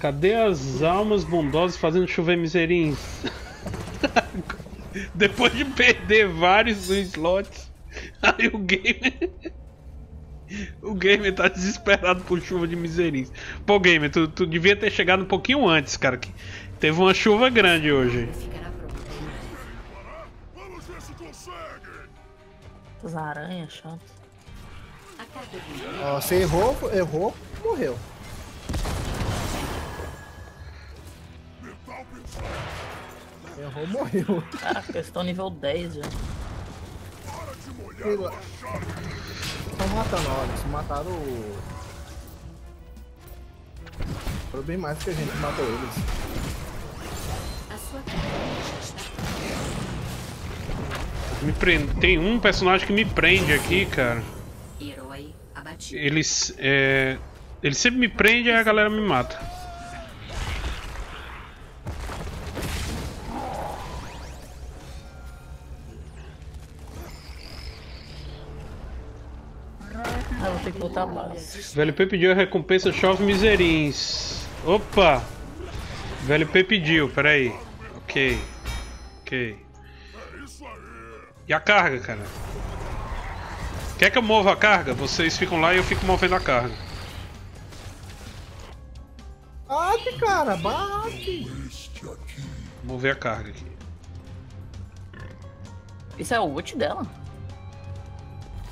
Cadê as almas bondosas fazendo chover miserinhos? Depois de perder vários slots, aí o gamer. O gamer tá desesperado por chuva de miserinhos. Pô, gamer, tu devia ter chegado um pouquinho antes, cara. Que teve uma chuva grande hoje. Essas aranhas chatas. Ó, você errou, errou, morreu. Errou, morreu. Caraca, eles estão nível 10 já. Estão matando, olha, eles mataram o... Foi bem mais que a gente matou eles. A sua cara. Me prende. Tem um personagem que me prende aqui, cara. Ele sempre me prende e a galera me mata. Ah, vou ter que botar mais. VLP pediu a recompensa Chove Miserins. Opa! VLP pediu, peraí. Ok. Ok. E a carga, cara? Quer que eu mova a carga? Vocês ficam lá e eu fico movendo a carga. Bate, cara! Bate! Mover a carga aqui. Isso é o ult dela?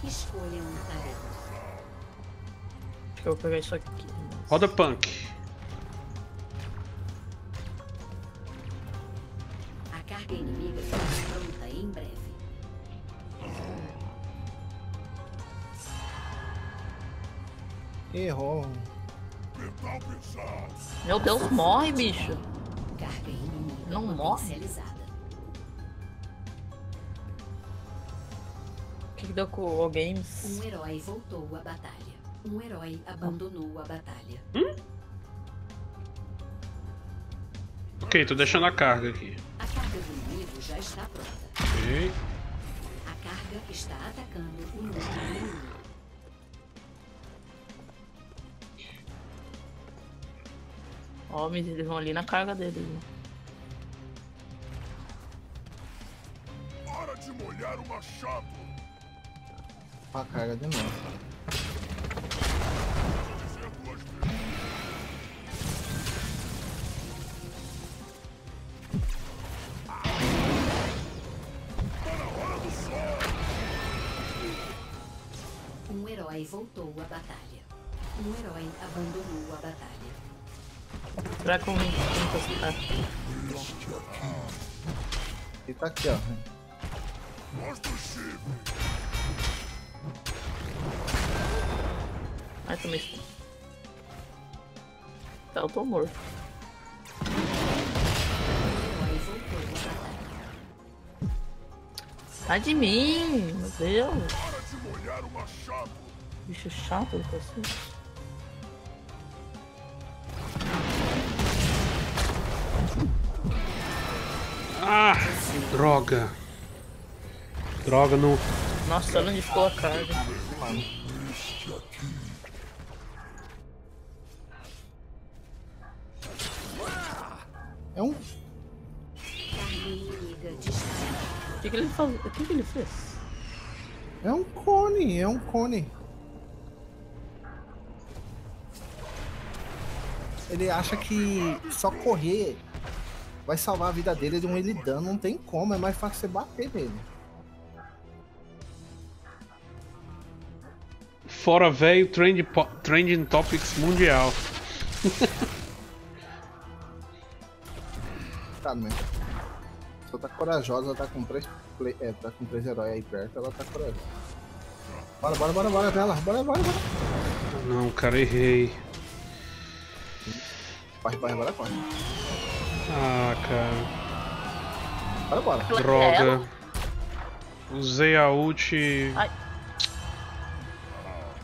Escolha um cara. Acho que eu vou pegar isso aqui. Roda punk. A carga inimiga está pronta em breve. Errou. Meu Deus, morre, bicho. Não morre. O que deu com o Games? Um herói voltou à batalha. Um herói abandonou a batalha. Ok, tô deixando a carga aqui. A carga do inimigo já está pronta. Ok. A carga está atacando o inimigo. Ó, eles vão ali na carga deles. Hora de molhar o machado. A carga de novo. Um herói voltou à batalha. Um herói abandonou a batalha. Será que eu vim encostar? Ele tá aqui, ó. Ai, tomei isso. Tá, eu tô morto. Sai de mim, meu Deus. Bicho chato, ele tá assim. Ah, droga. Droga, não. Nossa, ela riscou a carga. Mano. É um. Que ele faz... O que ele fez? É um cone, é um cone. Ele acha que só correr vai salvar a vida dele de um ele dano, não tem como, é mais fácil você bater nele. Fora velho, trending topics mundial. Tá, né? Só tá corajosa, ela tá com três heróis aí perto, ela tá corajosa. Bora, bora, bora, bora dela, bora, bora, bora. Não, cara, errei. Corre, corre, bora, corre. Ah, cara. Bora, bora. Droga. Usei a ult. Ai.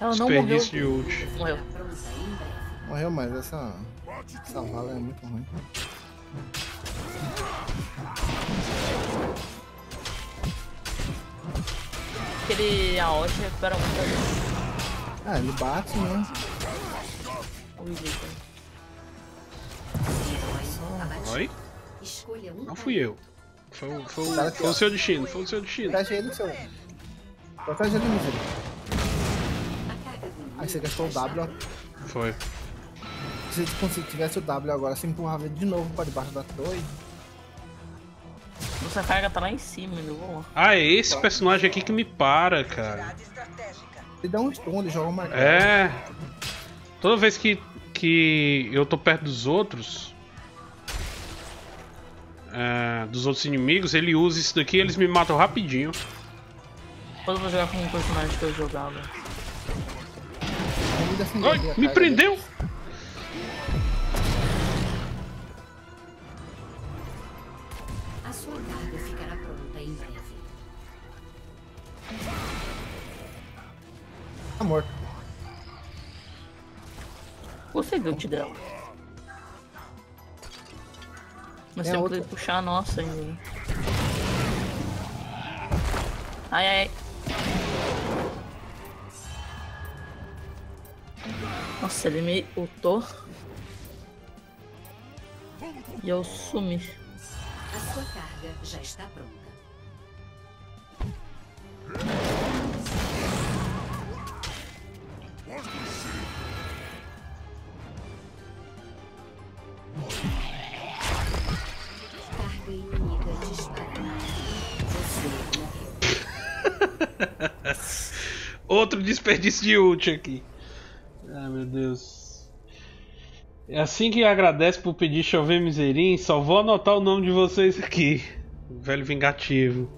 Ela não morreu. De ult. Morreu. Morreu, mas essa vala é muito ruim. Aquele AoE recupera muita vida. Ah, ele bate, né? Oi? Não fui eu. Foi o seu destino, foi o seu destino. Protege ele, seu. Protege ele, Miserável. Aí você gastou o W. Foi. Se você tivesse o W agora, você empurrava ele de novo pra debaixo da torre. Nossa, a carga tá lá em cima, meu irmão. Ah, é esse personagem aqui que me para, cara. Ele dá um stun, ele joga uma carga. É. Toda vez que eu tô perto dos outros. Dos outros inimigos, ele usa isso daqui e eles me matam rapidinho. Quando eu vou jogar com um personagem que eu jogava. Ai, me prendeu! A sua carga ficará pronta em breve. Tá morto. Você viu o Tidão? Mas você vai puxar a nossa ainda. Ai, ai. Nossa, ele me ultou. E eu sumi. A sua carga já está pronta. Outro desperdício de ult aqui. Ai, meu Deus. É assim que agradece por pedir chover miserinho. Só vou anotar o nome de vocês aqui. Velho vingativo.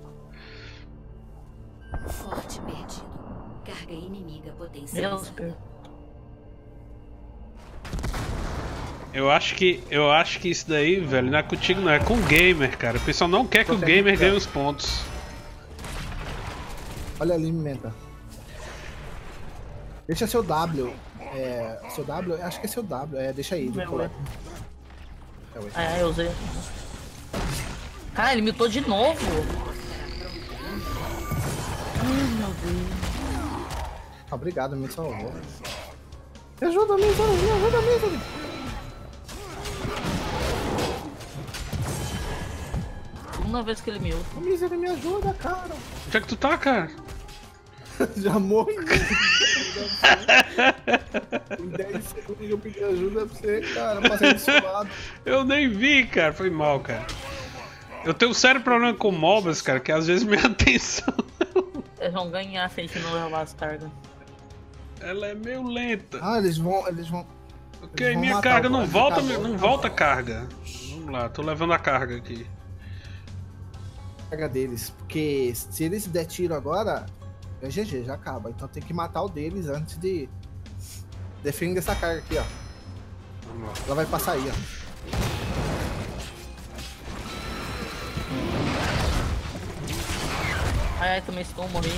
Forte perdido. Carga inimiga potencializada. Eu acho que isso daí, velho, não é contigo não, é com o gamer, cara. O pessoal não quer que o gamer ganhe os pontos. Olha ali, Meta. Deixa seu W. Seu W? Acho que é seu W. Deixa aí. Ah, eu usei. Cara, ele me lutou de novo. Ai, meu Deus. Obrigado, me salvou. Ajuda-me. Uma vez que ele me lutou. Miserável, me ajuda, cara. Onde é que tu tá, cara? Já morri. Em 10 segundos eu pedi ajuda pra você, cara. Passei do seu lado. Eu nem vi, cara. Foi mal, cara. Eu tenho um sério problema com mobs, cara, que às vezes minha atenção. Eles vão ganhar se a gente não levar as cargas. Ela é meio lenta. Ah, eles vão. Ok, eles vão minha carga não volta, não volta a carga. Vamos lá, tô levando a carga aqui. Carga deles, porque se eles der tiro agora. É GG, já acaba. Então tem que matar o deles antes de... Defender essa carga aqui, ó. Vamos lá. Ela vai passar aí, ó. Ai, também estou morrendo.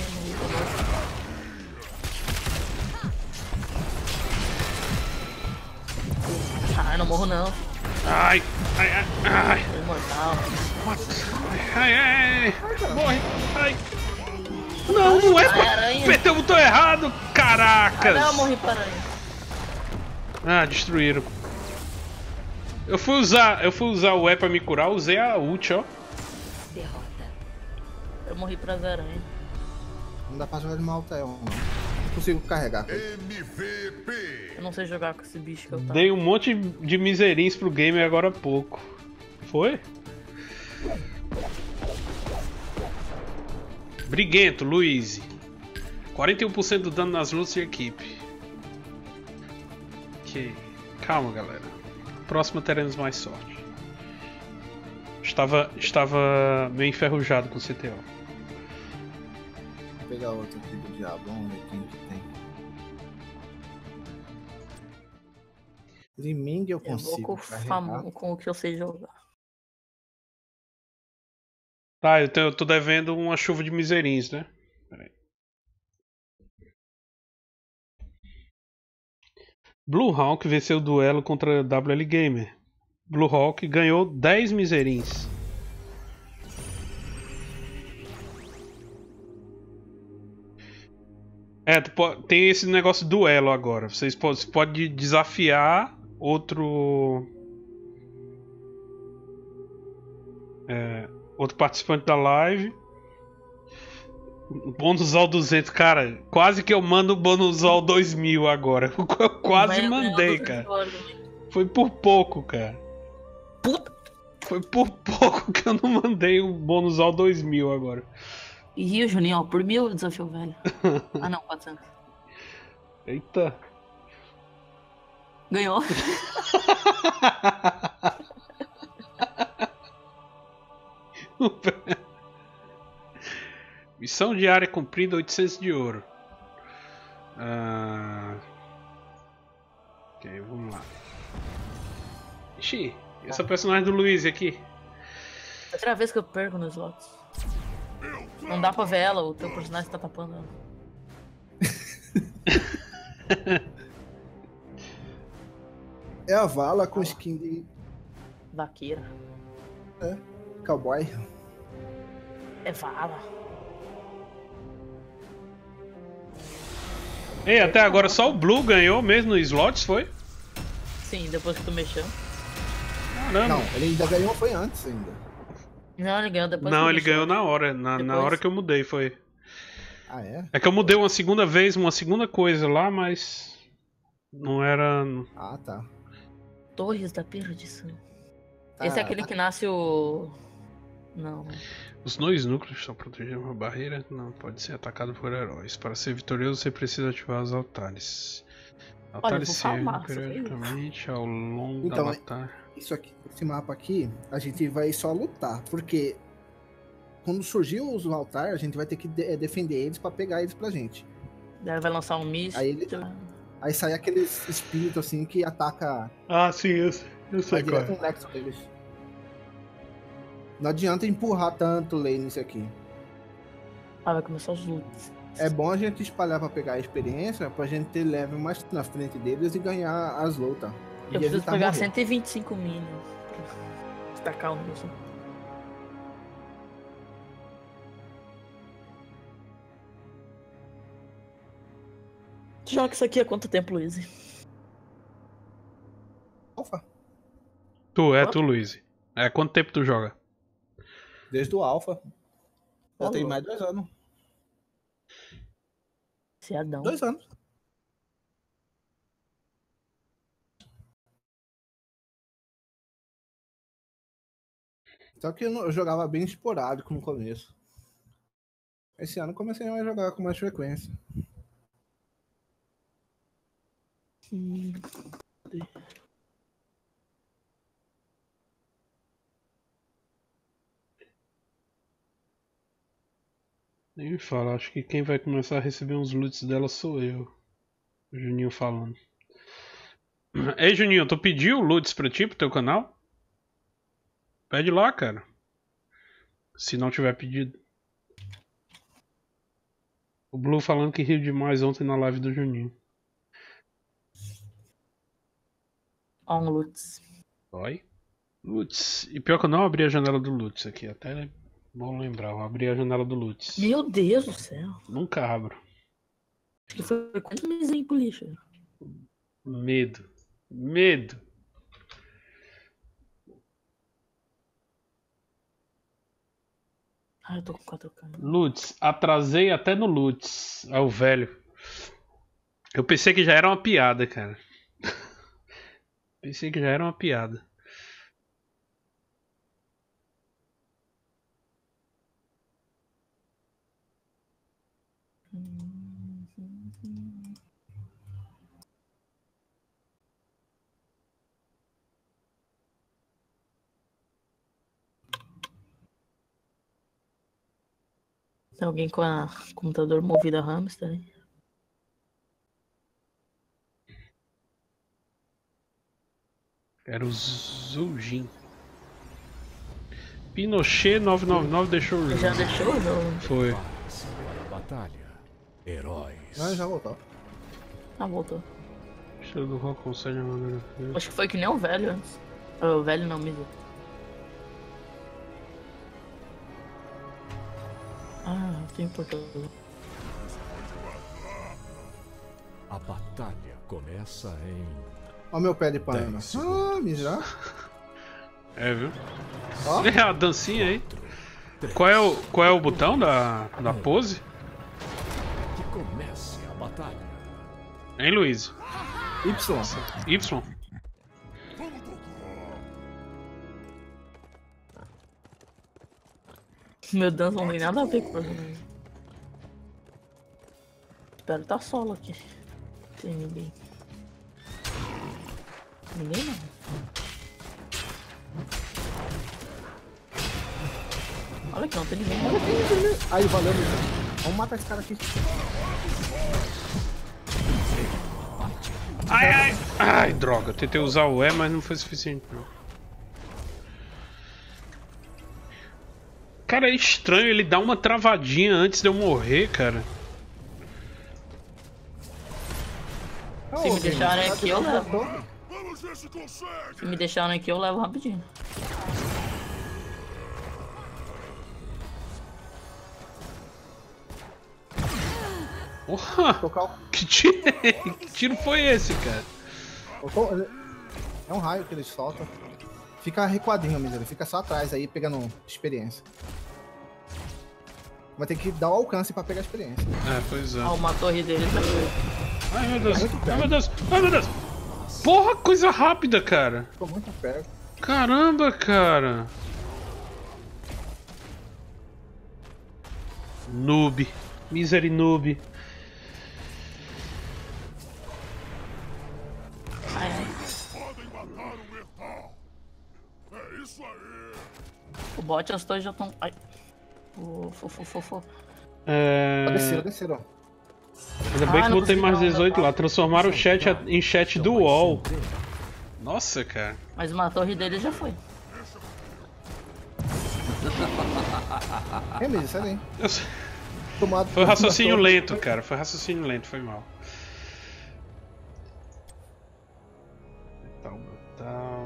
Ai, não morro não. Ai, ai, ai, ai. Imortal. Ai, ai, ai. Morre, ai. Não, não é pra... Apertei o botão errado, caracas! Ah, não, eu morri pra aranha. Ah, destruíram. Eu fui usar o E pra me curar, usei a ult, ó. Derrota. Eu morri pras aranhas. Não dá pra jogar de Maltel, mano. Não consigo carregar. MVP. Eu não sei jogar com esse bicho que eu tava. Dei um monte de miserins pro gamer agora há pouco. Foi? Briguento, Luiz. 41% do dano nas lutas e equipe. Ok. Calma, galera. Próxima teremos mais sorte. Estava meio enferrujado com o CTO. Vou pegar outro aqui do Diablo, vamos ver quem que tem. Liming eu consigo. Com o que eu sei jogar. Tá, eu tô devendo uma chuva de miserins, né? Pera aí. Blue Hawk venceu o duelo contra WL Gamer. Blue Hawk ganhou 10 miserins. É, tem esse negócio duelo agora. Vocês podem desafiar outro... Outro participante da live. Bonusol 200, cara. Quase que eu mando o Bonusol 2000 agora. Eu quase mandei, cara. Foi por pouco, cara. Puta. Foi por pouco que eu não mandei o Bonusol 2000 agora. E Rio, Juninho, ó, por 1000 desafio, velho. Ah, não, 400. Eita. Ganhou. Missão diária cumprida, 800 de ouro. Ok, vamos lá. Ixi, essa personagem do Luiz aqui. Outra vez que eu perco nos slots. Não dá pra ver ela, o teu personagem tá tapando ela. É a Vala com skin de... Vaqueira. É. Cowboy. É Vala. Ei, até agora só o Blue ganhou mesmo nos slots, foi? Sim, depois que tu mexeu. Caramba. Não, ele ainda ganhou, foi antes ainda. Não, ele ganhou depois. Não, ele ganhou na hora. Na hora que eu mudei, foi. Ah, é? É que eu mudei uma segunda vez, uma segunda coisa lá, mas... Não era... Ah, tá. Torres da Perdição. Esse é aquele que nasce o... Não. Os dois núcleos estão protegendo uma barreira. Não pode ser atacado por heróis. Para ser vitorioso, você precisa ativar os altares. Altares servem periodicamente ao longo da batalha. Isso aqui, esse mapa aqui, a gente vai só lutar, porque quando surgir os altares, a gente vai ter que defender eles para pegar eles pra gente. Daí vai lançar um míssil. Aí sai aqueles espíritos assim que ataca. Ah, sim, eu sei qual é. Não adianta empurrar tanto lane nisso aqui. Ah, vai começar os loots. É bom a gente espalhar pra pegar a experiência, pra gente ter level mais na frente deles e ganhar as lutas. Eu preciso pegar 125 minions pra destacar um dos. Tu joga isso aqui há quanto tempo, Luiz? Alfa. Tu, Luiz. É, quanto tempo tu joga? Desde o Alpha. Já tem mais de 2 anos. Ciadão. 2 anos. Só que eu jogava bem esporádico no começo. Esse ano comecei a jogar com mais frequência. Nem me fala, acho que quem vai começar a receber uns loots dela sou eu. O Juninho falando. Ei, Juninho, tu pediu loots pra ti, pro teu canal? Pede lá, cara. Se não tiver pedido. O Blue falando que riu demais ontem na live do Juninho. Ó, um loots. Oi? Loots. E pior que eu não abri a janela do loots aqui, até Bom lembrar, eu abri a janela do Lutz. Meu Deus do céu. Nunca abro. Acho que foi quase um mesinho pro lixo. Medo. Medo. Ah, eu tô com 4 câmeras. Lutz, atrasei até no Lutz. É o velho. Eu pensei que já era uma piada, cara. Pensei que já era uma piada. Tem alguém com a computador movido a hamster, hein? Era o Zul'jin. Pinochet 999 deixou o jogo. Já deixou o jogo? Foi. Batalha. Heróis. Ah, já voltou. Ah, voltou. Acho que foi que nem o velho antes. O velho não, mesmo. Ah, tem portão. A batalha começa em... Olha o meu pé de palma. Ah, mijar. É, viu? Olha a dancinha aí. Qual é o botão da pose? Que comece a batalha. Hein, Luiz? Y. Meu Deus, não tem nada a ver com o jogo. Espero tá solo aqui. Não tem ninguém. Ninguém não. Olha que não tem ninguém. Olha que não tem ninguém. Aí, valeu. Vamos matar esse cara aqui. Ai, ai. Ai, droga. Eu tentei usar o E, mas não foi suficiente. Cara, é estranho, ele dá uma travadinha antes de eu morrer, cara. Se me deixarem aqui, eu levo. Se me deixarem aqui, eu levo rapidinho. Porra! Que tiro foi esse, cara? É um raio que ele solta. Fica recuadrinho, amigo. Fica só atrás aí, pegando experiência. Vai ter que dar o alcance pra pegar a experiência. É, pois é. Ah, uma torre dele tá. Ai, meu Deus. Ai, meu Deus. Ai, meu Deus. Porra, coisa rápida, cara. Ficou muito perto. Caramba, cara. Noob. Misery noob. O bot, as torres já estão. Ai. Desceram. Ainda bem que não tem mais 18 lá. Transformaram o chat em chat do UOL. Nossa, cara. Mas uma torre dele já foi. É mesmo, sai daí. Foi raciocínio lento, cara. Foi raciocínio lento, foi mal.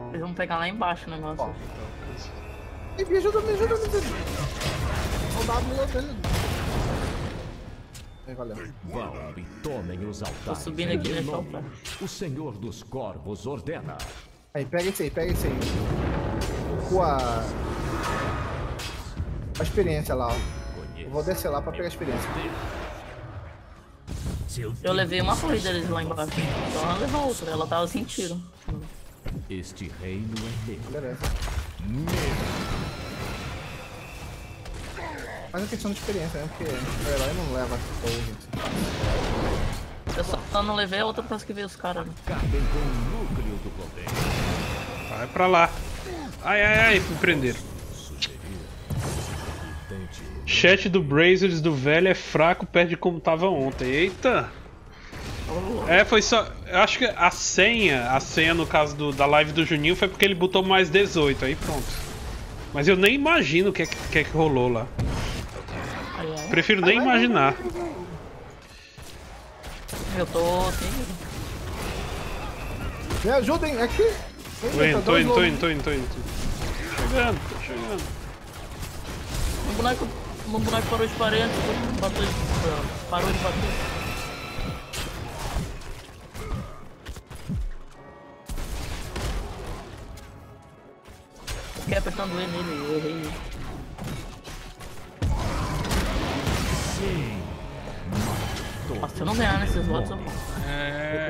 Eles vão pegar lá embaixo o negócio. Me ajuda, me ajuda, me ajuda. Soldado me ajuda. Aí, valeu. Vão e tomem os altares. Tô subindo aqui, né? O Senhor dos Corvos ordena. Aí, pega esse aí, pega esse aí. Com a experiência lá, ó. Eu vou descer lá pra pegar a experiência. Eu levei uma corrida deles lá embaixo. Então ela levou outra, ela tava sem tiro. Este reino é meu. Beleza. Faz uma questão de experiência, né? Porque o herói não leva coisa. Eu só não levei a outra pra esquivar os caras. Vai pra lá. Ai, ai, ai, me prenderam. Chat do Brazers do velho é fraco, perde como tava ontem. Eita! É, foi só. Eu acho que a senha no caso da live do Juninho foi porque ele botou mais 18, aí pronto. Mas eu nem imagino o que rolou lá. Prefiro nem imaginar. Eu tô. Me ajudem aqui! Tô indo, tô indo. Tô chegando. Um boneco parou de parede, bateu, parou de bater. Fiquei apertando ele nele, eu errei. Sim. Nossa, se eu não ganhar nesses votos, eu posso.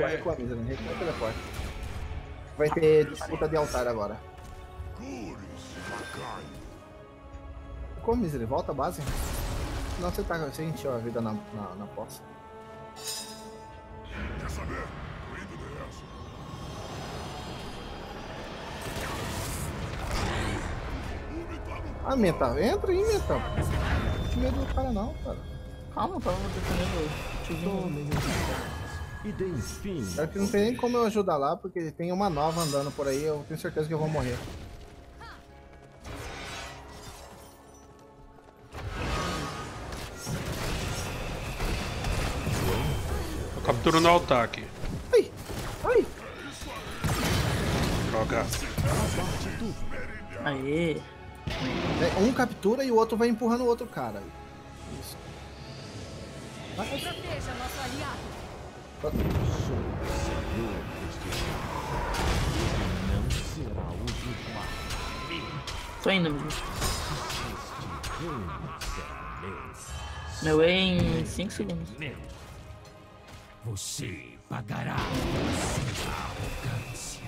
Recua a mesa, né? Recua pela porta. Vai ter disputa de altar agora. Como, Misery? Volta a base. Senão você tá com a gente, ó, a vida na posse. Quer saber? Tô indo nessa. Ah, Meta, entra aí, Meta. Não tem medo do cara, não, cara. Calma, eu vou ter medo. Será que não tem nem como eu ajudar lá, porque tem uma nova andando por aí, eu tenho certeza que eu vou morrer. Tô capturando o altar aqui. Ai, ai. Droga. Aê. Um captura e o outro vai empurrando o outro cara. Isso. Vai. Tô indo, amigo. Meu é em 5 segundos. Você pagará a arrogância.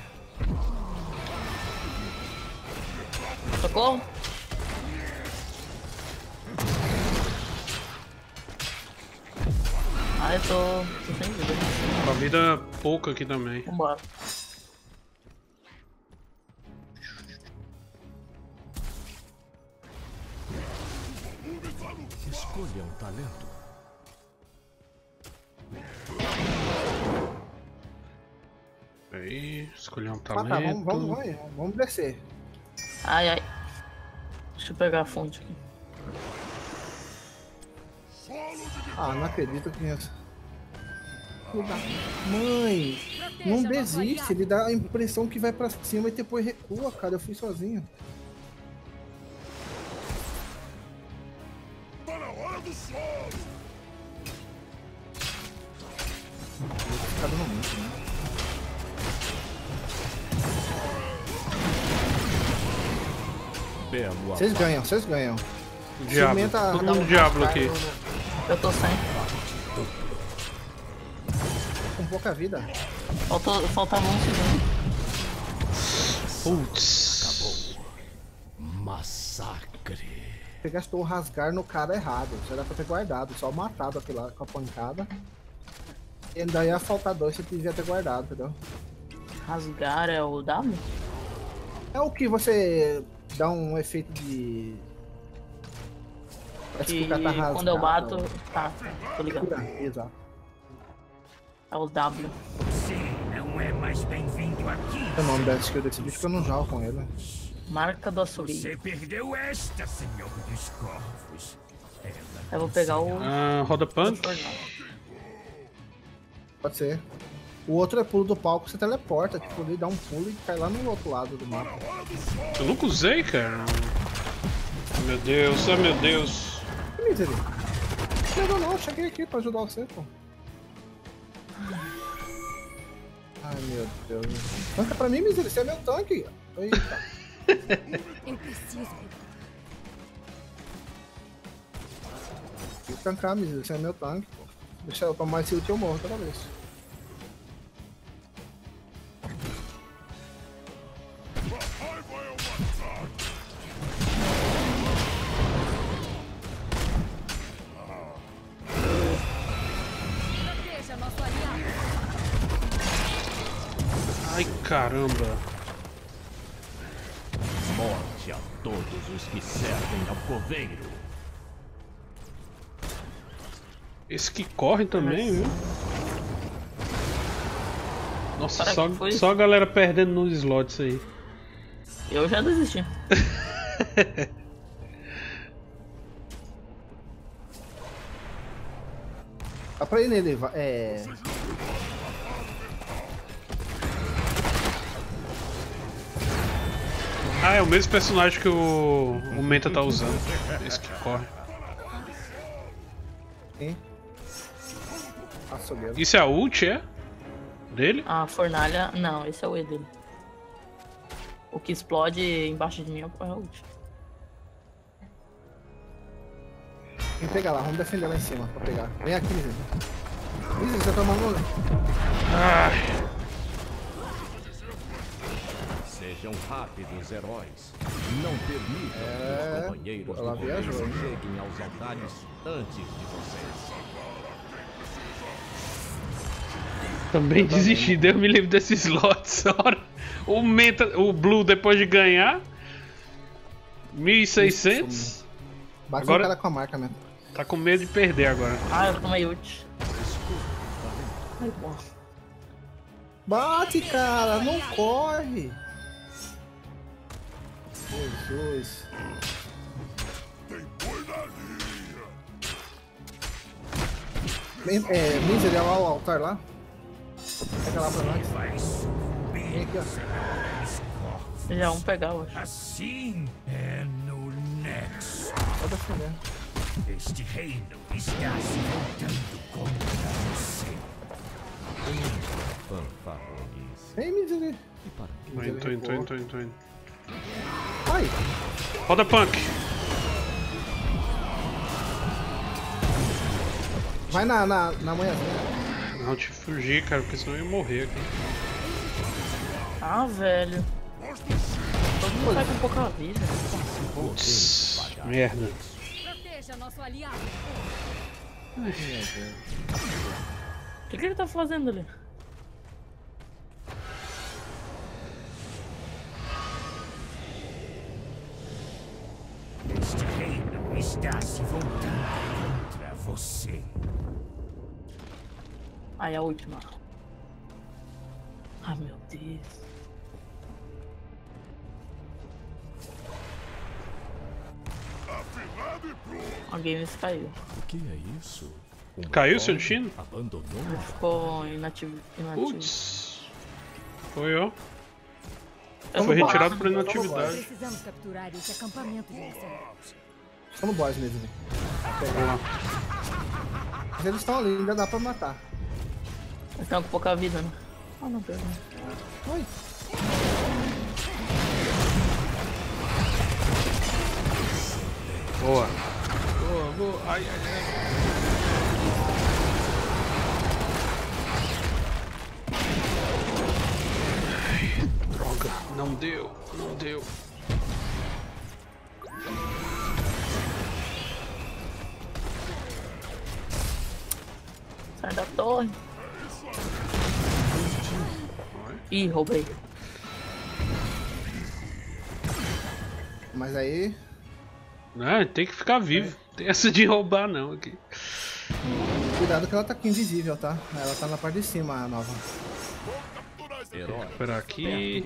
Socorro! Ah, eu tô sem vida. A vida é pouca aqui também. Vambora. Escolha um talento. Aí, escolher um talento. Ah, tá, vamos descer. Ai, ai. Deixa eu pegar a fonte aqui. Ah, não acredito que isso. Mãe, não desiste. Ele dá a impressão que vai pra cima e depois recua, cara. Eu fui sozinho. Tá na hora do solo. Tá dando muito, né? Vocês ganham. Diablo, todo mundo Diablo aqui. Eu tô sem. Com pouca vida. Faltava um segundo. Putz. Acabou. Massacre. Você gastou o rasgar no cara errado. Você era pra ter guardado, só matado aquele lá com a pancada. E daí ia faltar dois, você devia ter guardado, entendeu? Rasgar é o W? É o que você... Dá um efeito de... Que tá rasgado, quando eu bato... Ou... Tá, tô ligado. Exato. É o W. Você não é mais bem-vindo aqui. É o nome da skill desse bicho que eu não jogo com ele. Marca do Açougueiro. Você perdeu esta, Senhor dos Corvos. Eu vou pegar o... Roda Punk? Pode ser. O outro é pulo do palco, você teleporta, tipo, ele dá um pulo e cai lá no outro lado do mapa. Eu nunca usei, cara. Meu Deus, ah, meu Deus. Que miseria. Não, não, cheguei aqui pra ajudar você, pô. Ai, meu Deus. Tanca pra mim, miseria, você é meu tanque. Eita. Eu preciso. Tem que tancar, miseria, você é meu tanque, pô. Deixa eu tomar esse ult e eu morro toda vez. Ai, caramba! Morte a todos os que servem ao coveiro. Esse que corre também, viu? Nossa, só a galera perdendo nos slots aí. Eu já desisti. Dá pra ir nele, é... Ah, é o mesmo personagem que o Meta tá usando. Esse que corre. Sim. Isso é a ult, é? Dele? A fornalha... Não, esse é o E dele. O que explode embaixo de mim é a ult. Vem pegar lá, vamos defender lá em cima pra pegar. Vem aqui, Luiz. Luiz, você tá maluco? Ai... Sejam rápidos, heróis. Não permitam que os companheiros do governo cheguem aos altares antes de vocês. Também desisti, Deus me livre desses slots. O Blue depois de ganhar 1.600. Bate agora o cara com a marca mesmo. Tá com medo de perder agora. Ah, eu tomei ult. Ai, porra. Bate, cara, não corre. Jesus. Tem boi na linha. É, Miser, é lá o altar lá. Pega lá pra nós. Vem aqui, ó. Já vamos pegar, eu acho. Assim é no nexo. Pode acender. Este reino está se voltando contra você. Vem, Miser. Tô indo. Ai! Roda punk! Vai na manhã. Não, te fugir, cara, porque senão eu ia morrer aqui. Ah, velho. Todo mundo vai com pouca vida. Putz, merda. Proteja nosso aliado. Ai, meu Deus. O que ele tá fazendo ali? Este reino está se voltando contra você. Ai, a última. Ai, meu Deus. Alguém me caiu. O que é isso? Caiu seu destino? Abandonou? Ele ficou inativo. Putz. Foi, ó. Foi retirado por inatividade. Precisamos capturar esse acampamento de mercenários. Só no boss mesmo. Mas eles estão ali, ainda dá pra matar. Eles estão com pouca vida, né? Ah, não pega. Oi. Boa. Boa. Ai. Não deu. Sai da torre. Ih, roubei. Mas aí... Não, tem que ficar vivo. Tem essa de roubar não aqui. Cuidado que ela tá aqui invisível, tá? Ela tá na parte de cima, a nova. Espera aqui.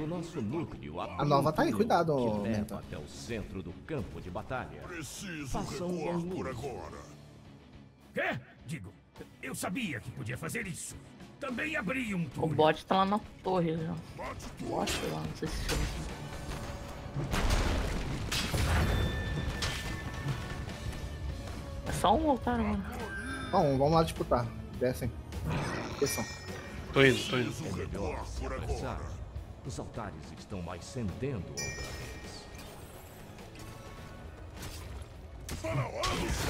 A nova tá aí, cuidado. Até o centro do campo de batalha. Preciso recuar por agora. Quê? Digo, eu sabia que podia fazer isso. Também abri um túnel. O bot tá lá na torre já. Bot lá, não sei se chama. É só um voltar, mano. Bom, vamos lá disputar. Descem. Desçam. Tô indo. É melhor conversar. Os altares estão mais cedendo outra vez.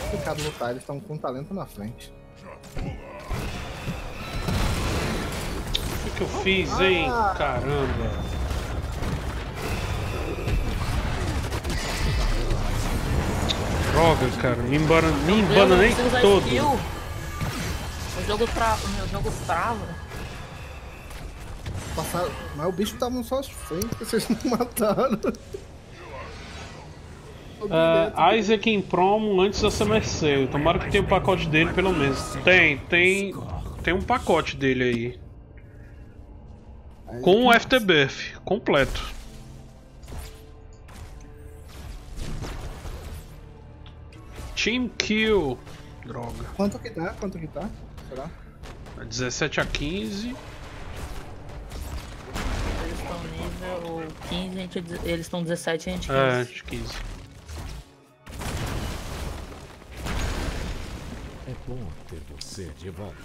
Complicado lutar, eles estão com talento na frente. O que eu fiz, hein? Caramba! Droga, cara, me embananei todo. O meu jogo trava. Passaram, mas o bicho tava no só frente, vocês não mataram. Isaac em promo antes da Summer Sale. Tomara que tenha o pacote dele pelo menos. Tem um pacote dele aí. Com o FTBF completo. Team Kill. Droga. Quanto que tá? Será? 17 a 15. nível 15, eles estão 17 e a gente 15. É, acho 15. É bom ter você de volta.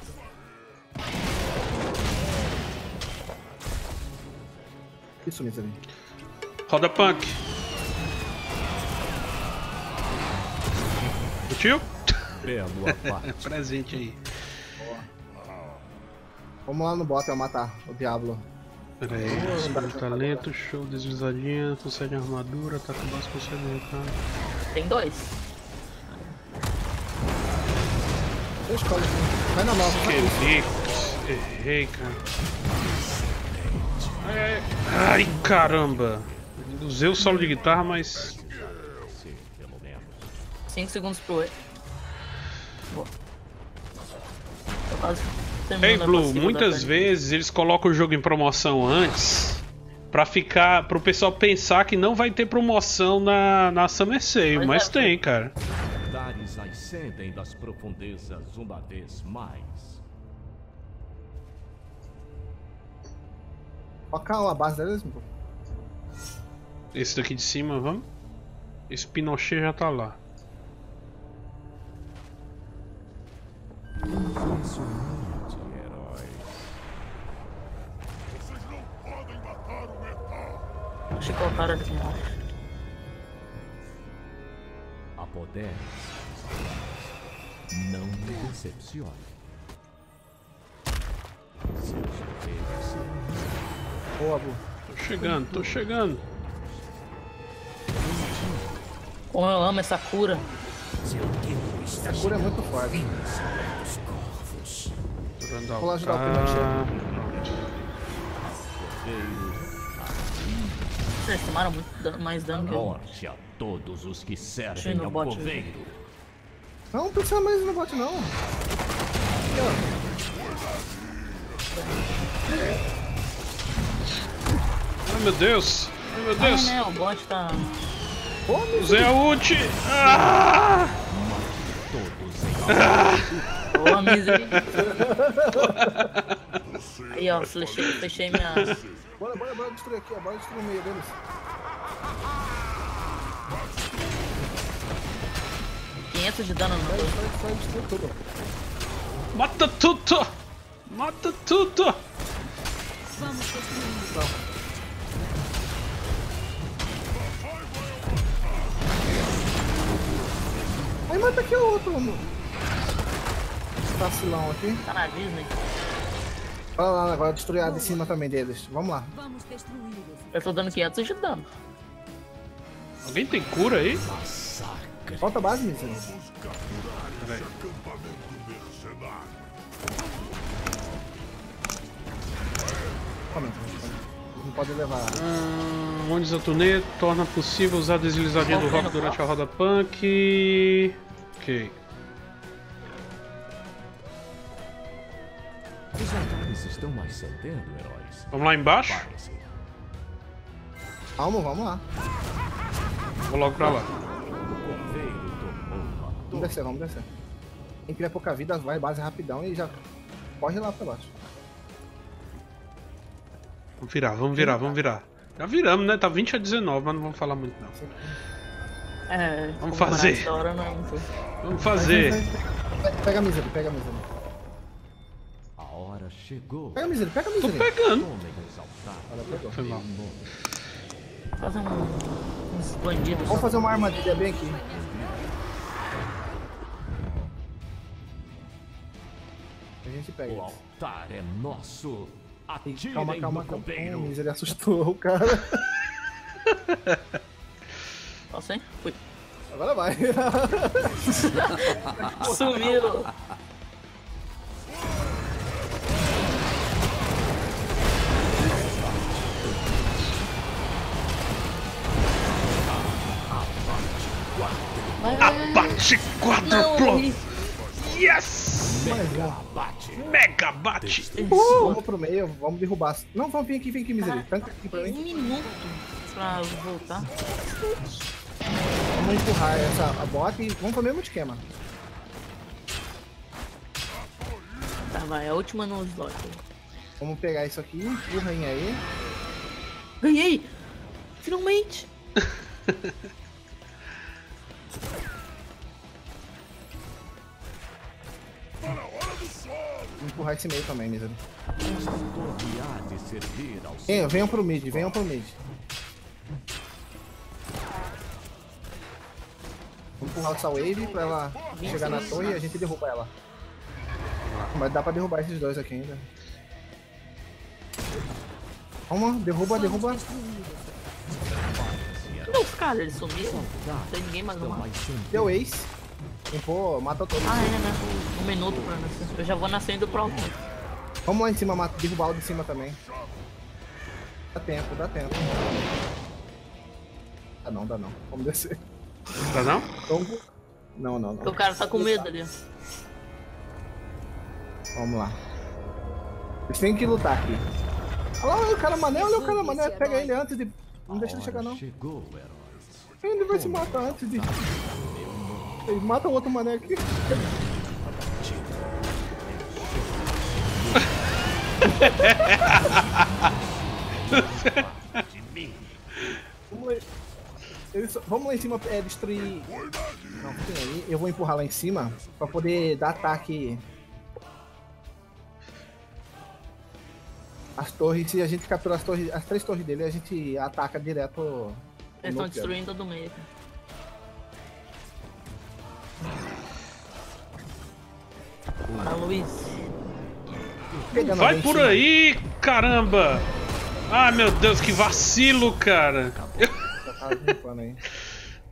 Isso mesmo. Roda punk. Curtiu? Belo aparte. Presente aí. Vamos lá no bot pra matar o Diablo. Pera aí, oh, talento, show, deslizadinha, consegue armadura, tá com base, consegue entrar. Tem dois. Eu escolho. Vai na nossa. Que errei, cara. É. Ai, caramba. Usei o solo de guitarra, mas... 5 segundos pro E. Boa. Eu quase... Ei, Blue, muitas vezes eles colocam o jogo em promoção antes pra ficar, pro pessoal pensar que não vai ter promoção na Summer Sale, mas tem, cara. Dares ascendem das profundezas uma vez mais. Toca a base deles, Blue. Esse daqui de cima, vamos? Esse Pinochet já tá lá. Deixa eu colocar ali embaixo. A poder não me decepciona. Boa, Bu. Tô chegando. Como eu amo essa cura. Essa cura é muito forte. Vou lá ajudar o Pinochet. Eles tomaram muito mais dano que eu. Morte a todos os que servem ao coveiro. Não precisa mais no bot, não. Ai, meu Deus. Ai, meu Deus. Ai, né, o bot tá... Usei a ult. Ah! Boa, Misery. Aí, ó, flechei minha... Bora destruir aqui, ó. Bora destruir o meio deles. R$500 de dano no meio. Sai, destruir tudo. Mata tudo! Vamos destruir. Aí mata aqui o outro, mano. Esse vacilão aqui. Tá na Disney. Olha lá, agora destruir a de cima também deles. Vamos lá. Eu tô dando 500 de dano. Alguém tem cura aí? Massacre. Falta base, Miserável. Não pode levar. Onde desatunei torna possível usar a deslizadinha do rock durante a roda punk. Ok. Os ataques estão mais cedendo, heróis. Vamos lá embaixo? Vamos lá. Vou logo pra lá. Vamos descer. Quem tiver pouca vida, vai base rapidão e já corre lá pra baixo. Vamos virar. Já viramos, né? Tá 20 a 19, mas não vamos falar muito, não. É, vamos fazer. Pega a mesa. Chegou. Pega a miséria. Tô pegando. Foi mal. Fazer uns bandidos. Vamos fazer uma armadilha bem aqui. A gente pega. O altar é nosso. Atirem. Calma. A miséria assustou o cara. Posso, hein? Fui. Agora vai. Sumiram. Abate quadruplo! Yes! Mega bate! Vamos pro meio, vamos derrubar. Não, vem aqui, miserável. Tanca aqui pra mim. 1 minuto pra voltar. Vamos empurrar a bota e vamos pro mesmo esquema. Tá, vai, a última no slot. Vamos pegar isso aqui, empurra aí. Ganhei! Finalmente! Vou empurrar esse meio também, Miserável. Venham pro mid, venham pro mid. Vou empurrar essa wave pra ela chegar na torre e a gente derruba ela. Mas dá pra derrubar esses dois aqui ainda. Calma, derruba, derruba. Não, cara, eles sumiram. Não tem ninguém mais no mapa. Deu ace. Limpou, mata todo mundo. Ah, é, né? Um minuto pra nascer. Eu já vou nascendo pro alto. Vamos lá em cima, mata, derrubar o de cima também. Dá tempo, dá tempo. Ah, não, dá não. Vamos descer. Dá não? Tombo. Não, não, não. O cara tá com medo ali. Vamos lá. Eles têm que lutar aqui. Olha o cara mané, olha o cara mané. Pega ele antes de... Não deixa ele chegar, não. Ele vai se matar antes de... Ele mata o outro mané aqui. Vamos lá. Vamos lá em cima, é, destruir... Não, tem, eu vou empurrar lá em cima pra poder dar ataque... As torres, se a gente capturar as torres, as três torres dele, a gente ataca direto. Eles estão destruindo do meio. Ah, Luiz. Vai por aí, caramba! Ah, meu Deus, que vacilo, cara!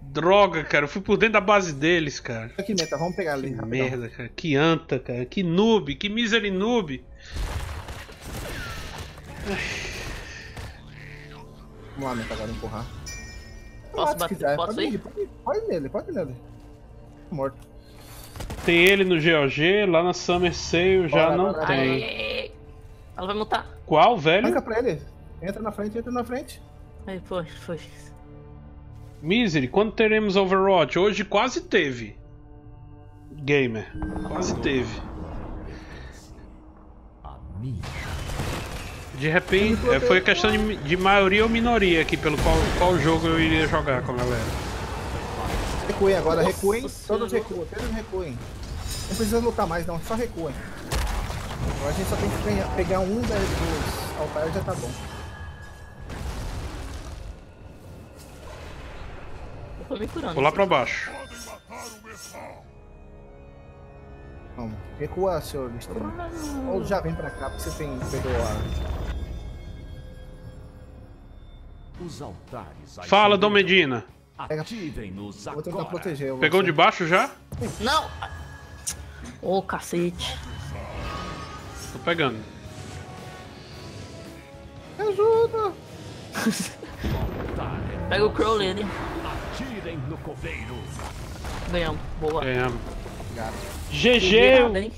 Droga, cara, eu fui por dentro da base deles, cara. Que meta, vamos pegar ali. Que merda, cara, que anta, cara, que noob, que misery noob. Vamos lá, Meta, agora empurrar. Posso bater? Posso ir? Pode nele, pode nele. Morto. Tem ele no GOG, lá na Summer Sale já não tem. Ela vai montar. Qual, velho? Arranca pra ele. Entra na frente, entra na frente. Aí, foi, foi. Misery, quando teremos Overwatch? Hoje quase teve. Gamer, quase teve. De repente, foi questão de maioria ou minoria aqui, pelo qual jogo eu iria jogar com a galera. Recuem agora, recuem. Todos recuem, todos recuem. Não precisa lutar mais não, só recuem. Agora a gente só tem que pegar um dos altares, já tá bom. Eu tô me curando. Vou lá pra baixo. Vamos, recua, senhor Destino. Ou já vem pra cá, porque você tem que perdoar. Os altares. Fala, Dom Medina. Ativem-nos agora. Vou tentar proteger. Pegou de baixo já? Não! Ô, oh, cacete. Tô pegando. Me ajuda! Pega o Crowley ali. Atirem no coveiro. Ganhamos, boa. Ganhamos. GG!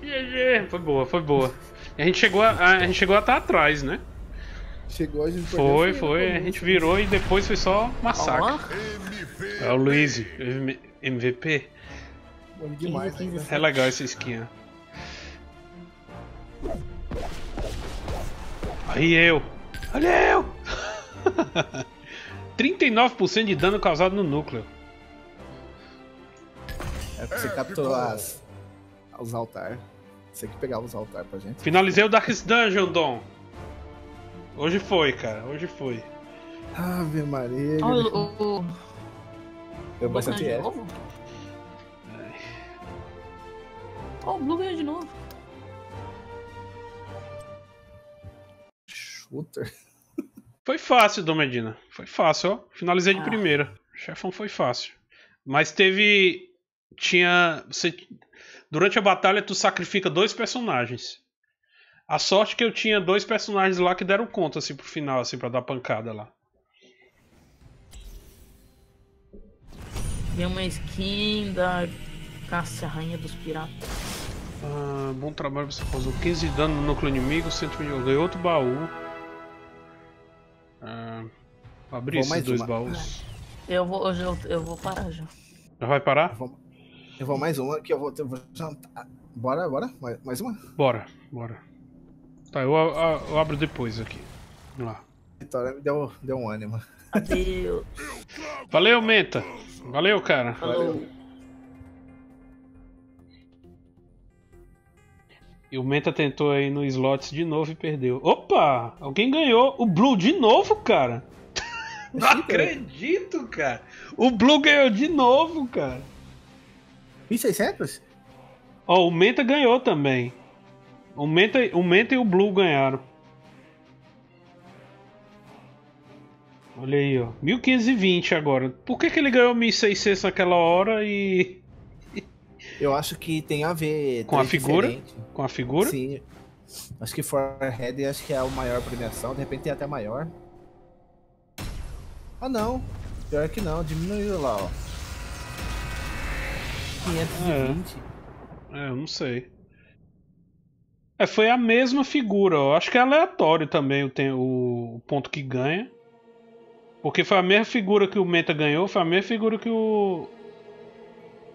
GG! Foi boa, foi boa. A gente chegou a estar atrás, né? Chegou, a gente foi, a gente virou e depois foi só massacre. É o Luiz, MVP. Bom demais, hein? É legal essa skin. Olha eu! 39% de dano causado no núcleo. É pra você capturar os altares. Você que pegava os altares pra gente. Finalizei o Darkest Dungeon, Dom. Hoje foi, cara. Hoje foi. Ave Maria. Deu bastante F. O Blue ganhou de novo. Shooter. Foi fácil, Dom Medina. Foi fácil, ó. Finalizei de primeira. Chefão foi fácil. Mas teve... Durante a batalha, tu sacrifica dois personagens. A sorte que eu tinha dois personagens lá que deram conta, assim, pro final, assim, pra dar pancada lá. Tem uma skin da Cássia, Rainha dos Piratas. Ah, bom trabalho, você causou 15 de dano no núcleo inimigo, ganhei outro baú. Ah, abri esses dois baús. Eu vou parar já. Já vai parar? Eu vou mais uma, que eu vou jantar. Bora, bora? Mais uma? Bora, bora. Tá, eu abro depois aqui. Vamos lá. Vitória me deu um ânimo. Adeus. Valeu, Meta. Valeu, cara. Valeu. E o Meta tentou aí no slots de novo e perdeu. Opa! Alguém ganhou. O Blue de novo, cara. Não acredito, cara. O Blue ganhou de novo, cara. 1.600? Ó, o Meta ganhou também. O Meta e o Blue ganharam. Olha aí, ó. 1.520 agora. Por que ele ganhou 1.600 naquela hora e... Eu acho que tem a ver... Com a figura? Diferente. Com a figura? Sim. Acho que Forehead acho que é a maior premiação. De repente é até maior. Ah, não. Pior que não. Diminuiu lá, ó. 520. É, eu não sei. É, foi a mesma figura, ó. Acho que é aleatório também o ponto que ganha. Porque foi a mesma figura que o Meta ganhou. Foi a mesma figura que o...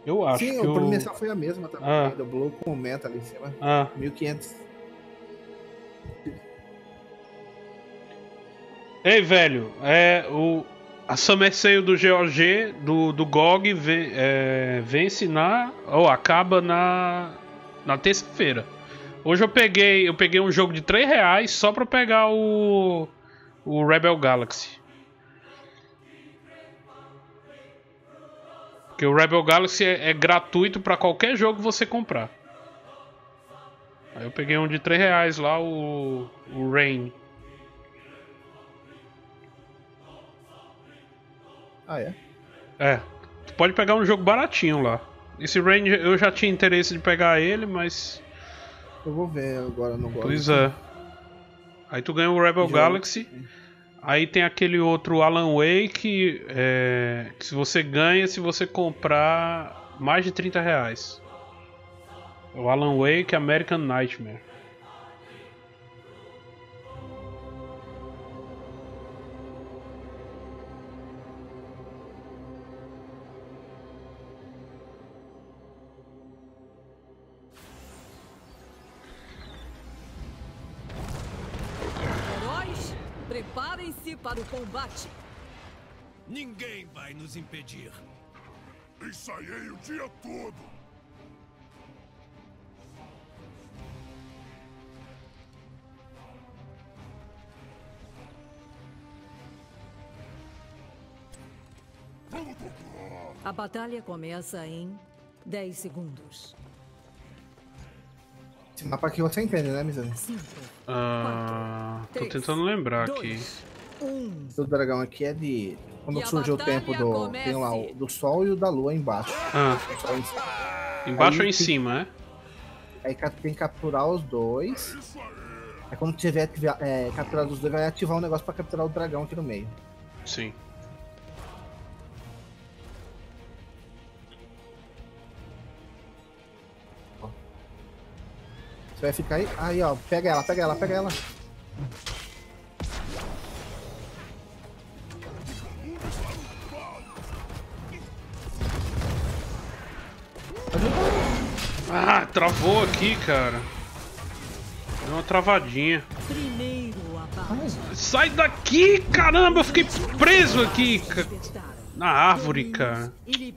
Eu acho. Sim, que a premiação foi a mesma também, do Blue com o Meta ali em cima. 1.500. Ei, velho, a Summer Sale do GOG, do GOG, vence acaba na terça-feira. Hoje eu peguei um jogo de R$3 só pra pegar o Rebel Galaxy. Porque o Rebel Galaxy é gratuito pra qualquer jogo você comprar. Aí eu peguei um de R$3 lá, o Rain. Ah, é? É. Tu pode pegar um jogo baratinho lá. Esse Rain eu já tinha interesse de pegar ele, mas... Eu vou ver agora no GOG. Pois é. Aí tu ganha o Rebel Galaxy. Aí tem aquele outro Alan Wake que se você ganha se você comprar mais de R$30. O Alan Wake American Nightmare. Para o combate. Ninguém vai nos impedir. Ensaiei o dia todo. Vamos tocar. A batalha começa em 10 segundos. Esse mapa aqui você entende, né, Mizane? Tô tentando lembrar aqui. O dragão aqui é de... Quando surge o tempo do... Tem lá o do sol e o da lua embaixo. Embaixo ou em cima, é? Aí tem que capturar os dois. Aí quando tiver capturado os dois, vai ativar um negócio pra capturar o dragão aqui no meio. Sim. Ó. Você vai ficar aí... Aí, ó. Pega ela, pega ela, pega ela. Ah, travou aqui, cara. Deu uma travadinha. Sai daqui, caramba! Eu fiquei preso aqui, na árvore, cara. Que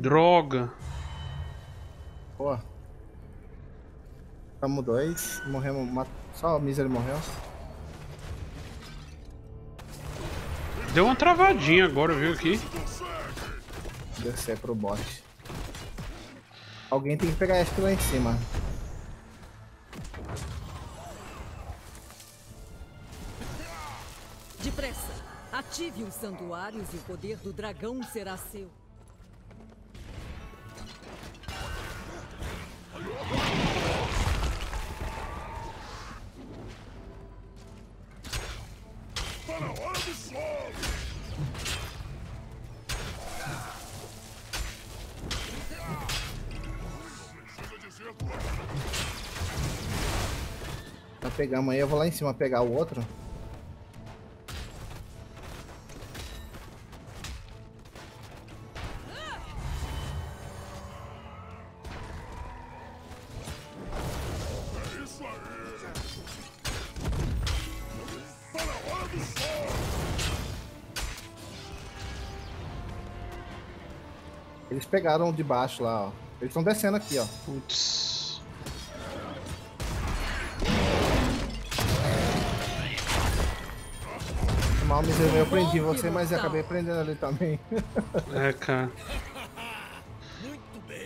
droga. Pô. Tamo dois. Morremos. Só o Misery morreu. Deu uma travadinha agora, viu, aqui. Descer pro bot. Alguém tem que pegar essa lá em cima. Depressa, ative os santuários e o poder do dragão será seu. Para a hora do sol! Tá pegando aí, eu vou lá em cima pegar o outro. Eles pegaram de baixo lá, ó. Eles estão descendo aqui, ó. Putz. Mal me deu, eu prendi você, mas eu acabei prendendo ali também. É, cara.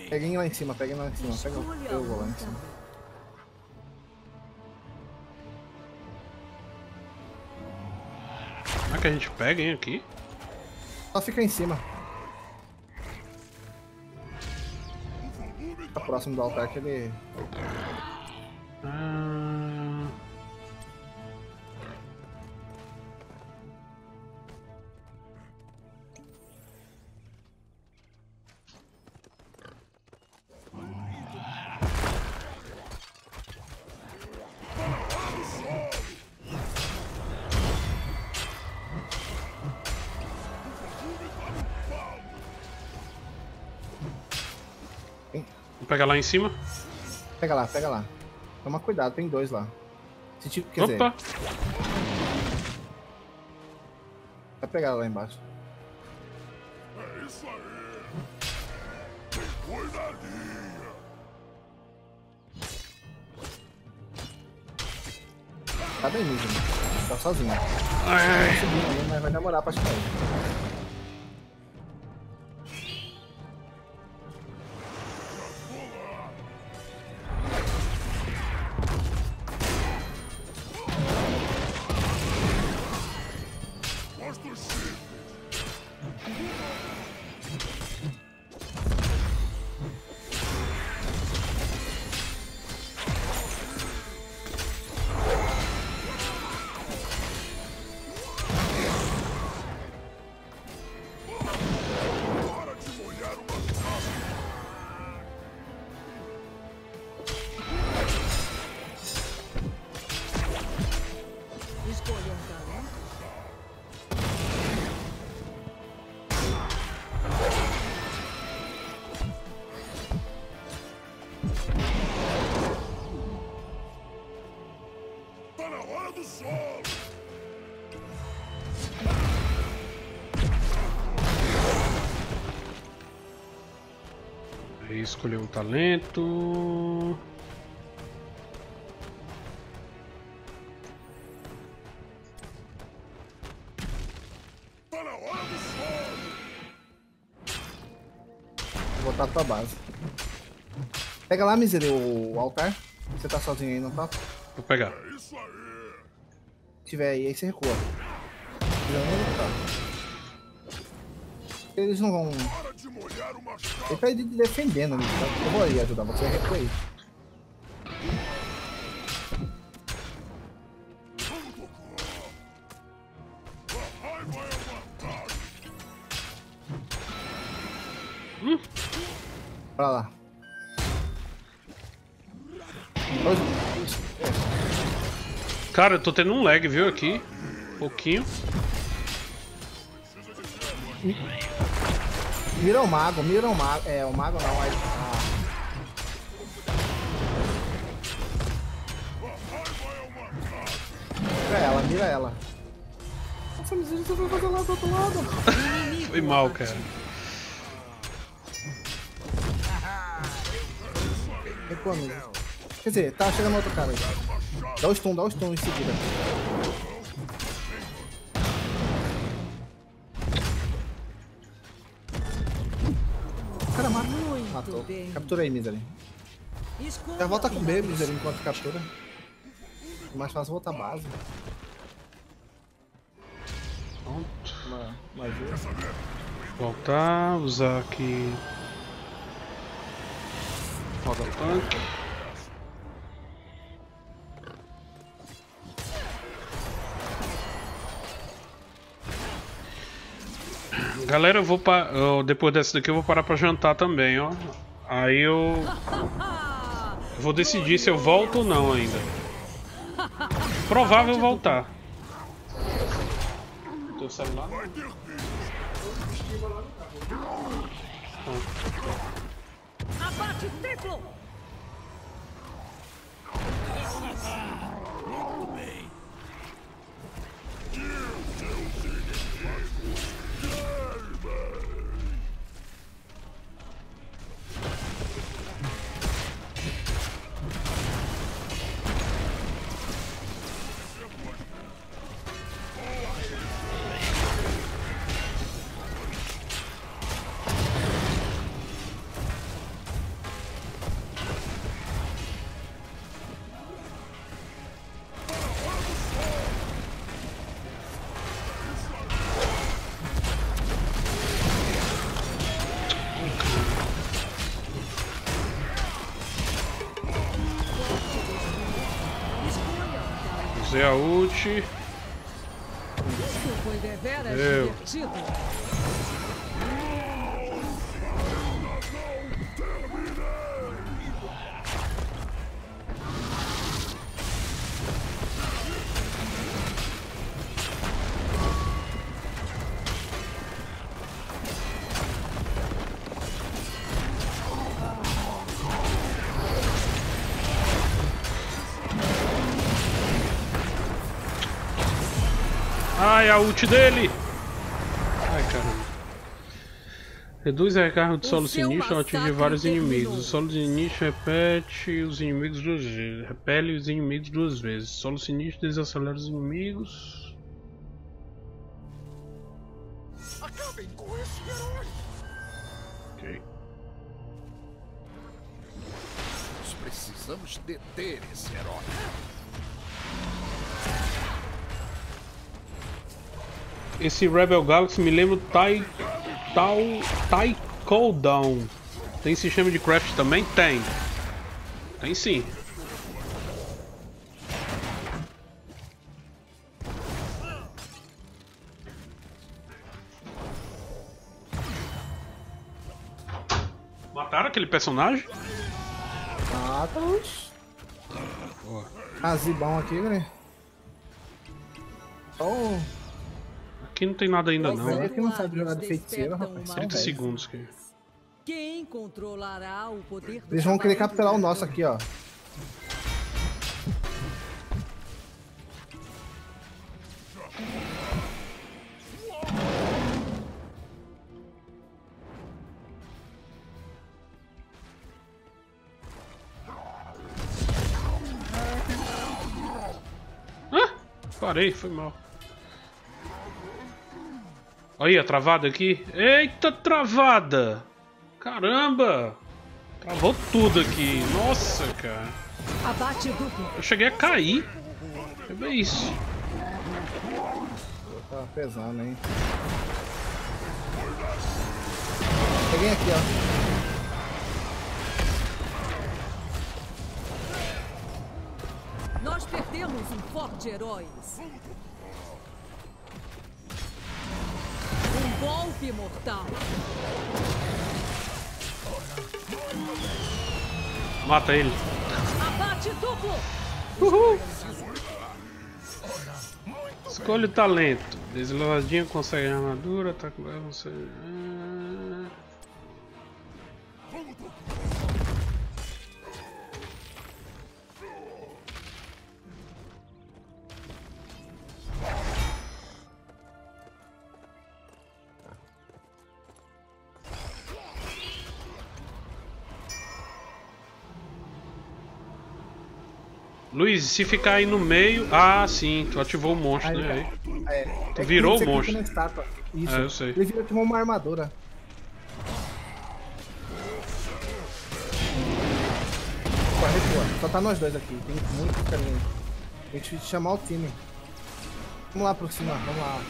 Peguem lá em cima, peguem lá em cima. Pega o gol lá em cima. Como é que a gente pega, hein, aqui? Só fica em cima. Tá próximo do altar que ele... Pega lá em cima? Pega lá, pega lá. Toma cuidado, tem dois lá. Se tipo, quer dizer... Vai pegar lá embaixo. É isso aí. Tem cuidadinha. Tá bem liso, né? Tá sozinho. Ai. Tá subindo ali, mas vai demorar pra chegar aí. Escolher um talento. Tá na hora do sol. Vou botar pra base. Pega lá, miserável, o altar. Você tá sozinho aí, não tá? Vou pegar. Se tiver aí, aí você recua. Eles não vão... Ele tá aí defendendo, amigo. Eu vou aí ajudar você a recuar. Pra lá. Cara, eu tô tendo um lag, viu, aqui. Um pouquinho. Mira o mago, é, o mago não, aí... Mira ela, mira ela. Nossa, miséria, você vai fazer lá do outro lado. Foi mal, cara. Recua, amiga. Quer dizer, tá chegando outro cara aí. Dá o stun em seguida. Matou. Captura aí, Misery. Já volta com o B, Misery, enquanto captura. É mais fácil voltar à base. Pronto. Mais uma. Voltar, usar aqui. Roda o tanque. Galera, eu vou parar. Depois dessa daqui eu vou parar pra jantar também, ó. Aí eu... vou decidir se eu volto ou não ainda. Provável voltar. Teu celular? Abate o templo! Muito bem. usei a ult. Isso foi deveras divertido. Ai, a ult dele! Ai, caramba. Reduz a recarga do solo sinistro ao atingir vários inimigos. O solo sinistro repete os inimigos duas vezes. Repele os inimigos duas vezes. O solo sinistro desacelera os inimigos. Acabem com esse herói! Ok. Nós precisamos deter esse herói. Esse Rebel Galaxy me lembra Tai Cooldown. Tem sistema de craft também? Tem. Tem sim. Mataram aquele personagem? Mataram. Ah, Zibão aqui, né? Oh. Aqui não tem nada ainda não. É que não sabe jogar de feiticeiro, rapaz. 30 segundos aqui. Quem controlará o poder? Eles vão querer capturar o nosso aqui, ó. Ah, parei, foi mal. Olha, travada aqui. Eita, travada! Caramba! Travou tudo aqui. Nossa, cara. Eu cheguei a cair. É bem isso. Tá pesando, hein? Peguei aqui, ó. Nós perdemos um forte herói. Golpe mortal. Mata ele. Abate duplo. Uhul. Escolha o talento. Deslodinho consegue armadura. Tá com você. Luiz, se ficar aí no meio... Ah, sim, tu ativou o monstro, aí, né? É, tu virou o monstro. Isso. É, eu sei. Ele virou, ativou uma armadura. Só tá nós dois aqui, tem muito caminho. A gente vai chamar o time. Vamos lá aproximar, vamos lá.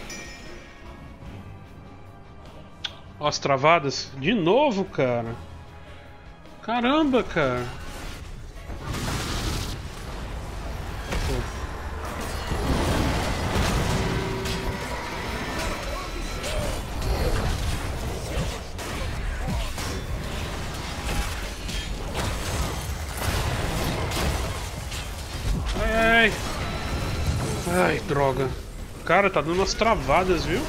Ó, as travadas. De novo, cara. Caramba, cara. Ai, droga. Cara, tá dando umas travadas, viu?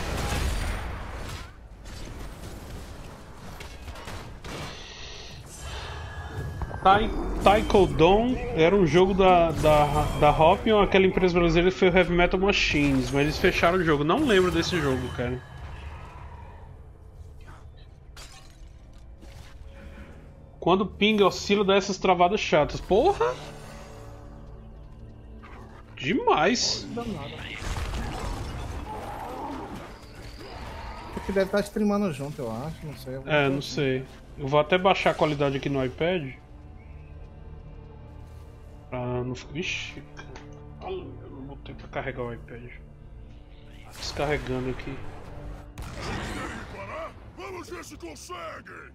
Taekwondo era um jogo da Hopion, aquela empresa brasileira que foi o Heavy Metal Machines, mas eles fecharam o jogo. Não lembro desse jogo, cara. Quando pinga, oscila, dá essas travadas chatas. Porra! Demais! Porque deve estar streamando junto, eu acho, não sei. É, não sei. Eu vou até baixar a qualidade aqui no iPad. Pra não ficar. Ixi, cara. Eu não botei pra carregar o iPad. Tá descarregando aqui. Vamos ver se consegue!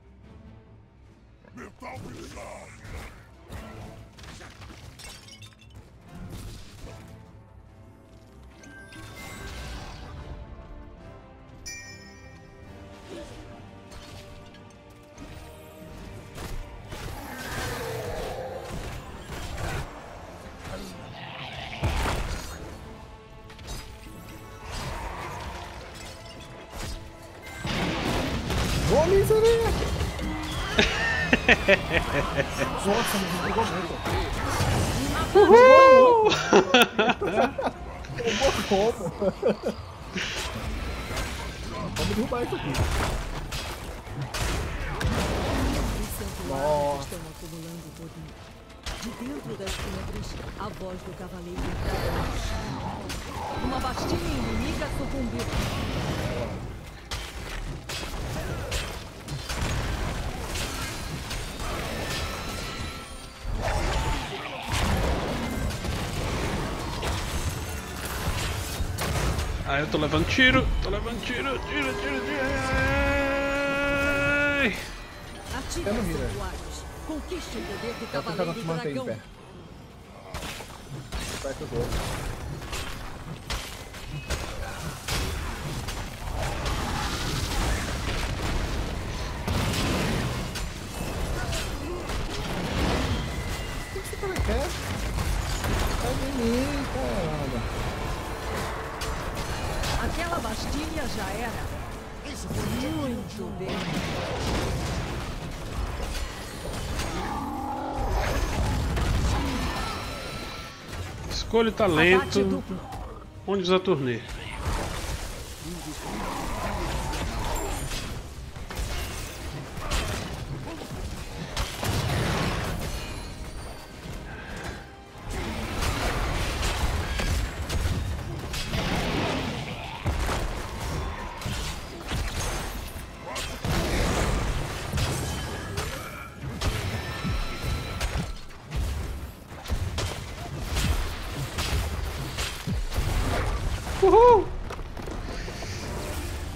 Metal bizarro! Zarya! Nossa, me desligou muito. Uhul! Vamos derrubar isso aqui. Nossa. De dentro das pedras, a voz do cavaleiro entrou. Uma bastilha inimiga sucumbiu. Ah, eu tô levando tiro, Ai. Ativa seu arco. Conquiste o poder do cavaleiro do dragão. Vai que eu vou. O que você também quer? Sai de mim, caramba. Aquela bastilha já era. Isso foi muito bem. Escolha o talento, onde usar turnê.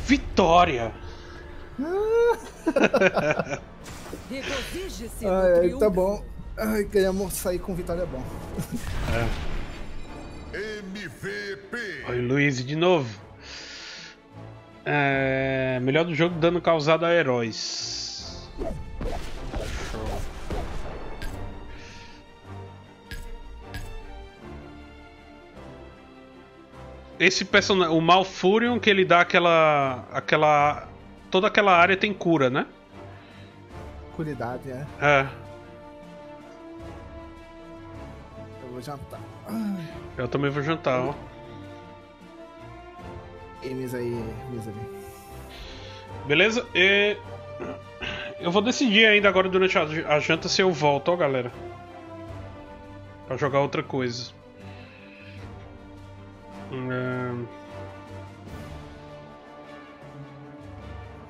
Vitória! Ai, tá bom. Ai, queríamos sair com vitória, bom. É. MVP! Oi, Luiz, de novo. É... melhor do jogo, dano causado a heróis. Esse personagem, o Malfurion, que ele dá aquela toda aquela área tem cura, né? Curidade, é. É. Eu vou jantar. Eu também vou jantar, ó. E mesa aí, mesa aí. Beleza? E... eu vou decidir ainda agora durante a janta se eu volto, ó, galera. Pra jogar outra coisa.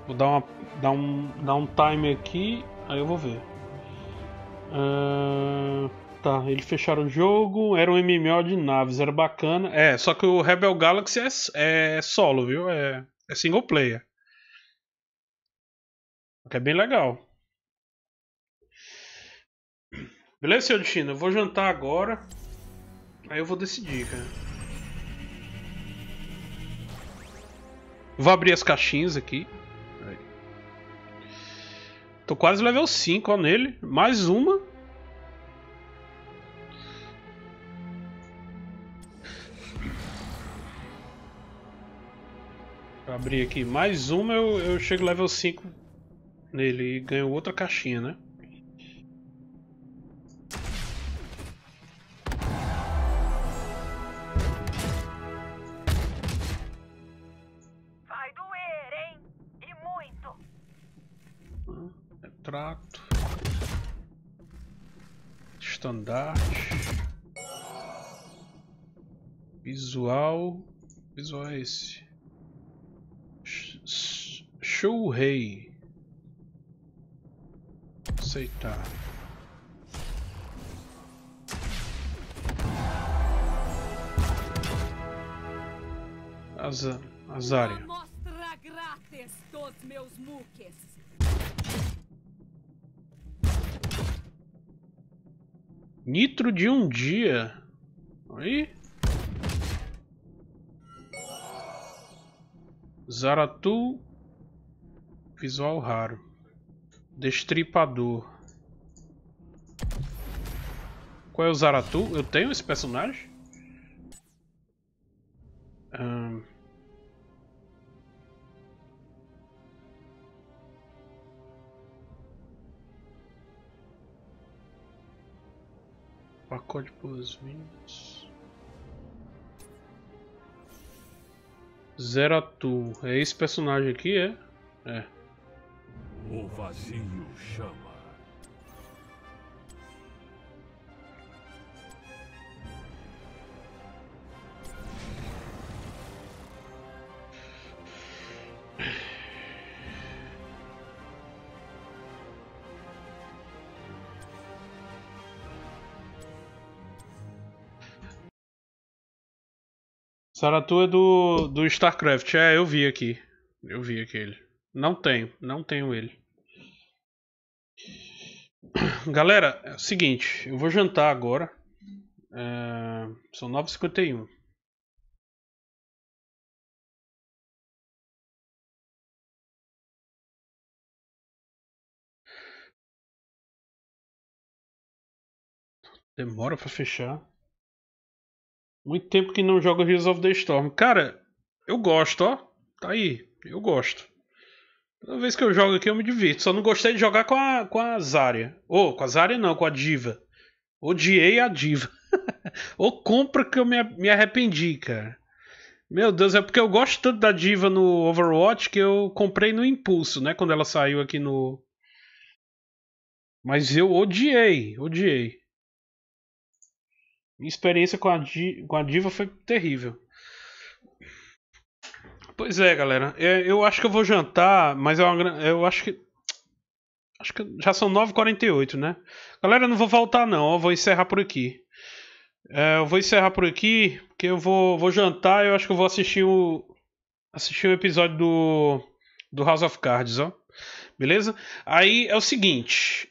Vou dar um time aqui, aí eu vou ver. Tá, eles fecharam o jogo, era um MMO de naves, era bacana. É, só que o Rebel Galaxy é solo, viu? É single player. Que é bem legal. Beleza, Senhor Destino? Eu vou jantar agora. Aí eu vou decidir, cara. Vou abrir as caixinhas aqui. Tô quase level 5, ó, nele. Mais uma. Vou abrir aqui mais uma, eu chego level 5 nele e ganho outra caixinha, né? Trato, estandarte, visual é esse, show rei, aceitar, Zarya. Mostra grátis dos meus muques. Nitro de um dia. Aí. Zeratul. Visual raro. Destripador. Qual é o Zeratul? Eu tenho esse personagem? Pacote boas-vindas. Zeratul. É esse personagem aqui, é? É. O vazio chama. Zeratul é do StarCraft, é, eu vi aqui. Eu vi aquele. Não tenho ele. Galera, é o seguinte, eu vou jantar agora. São 9h51. Demora pra fechar. Muito tempo que não jogo Heroes of the Storm. Cara, eu gosto, ó. Tá aí, eu gosto. Toda vez que eu jogo aqui eu me divirto. Só não gostei de jogar com a Zarya. Ou, com a Zarya não, com a D.Va. Odiei a D.Va. Ou compra que eu me arrependi, cara. Meu Deus, é porque eu gosto tanto da D.Va no Overwatch que eu comprei no impulso, né? Quando ela saiu aqui no... Mas eu odiei. Minha experiência com a D.Va foi terrível. Pois é, galera. Eu acho que eu vou jantar, mas eu acho que... já são 9h48, né? Galera, eu não vou voltar não. Eu vou encerrar por aqui. Porque eu vou jantar e eu acho que eu vou assistir o episódio do House of Cards, ó. Beleza? Aí é o seguinte...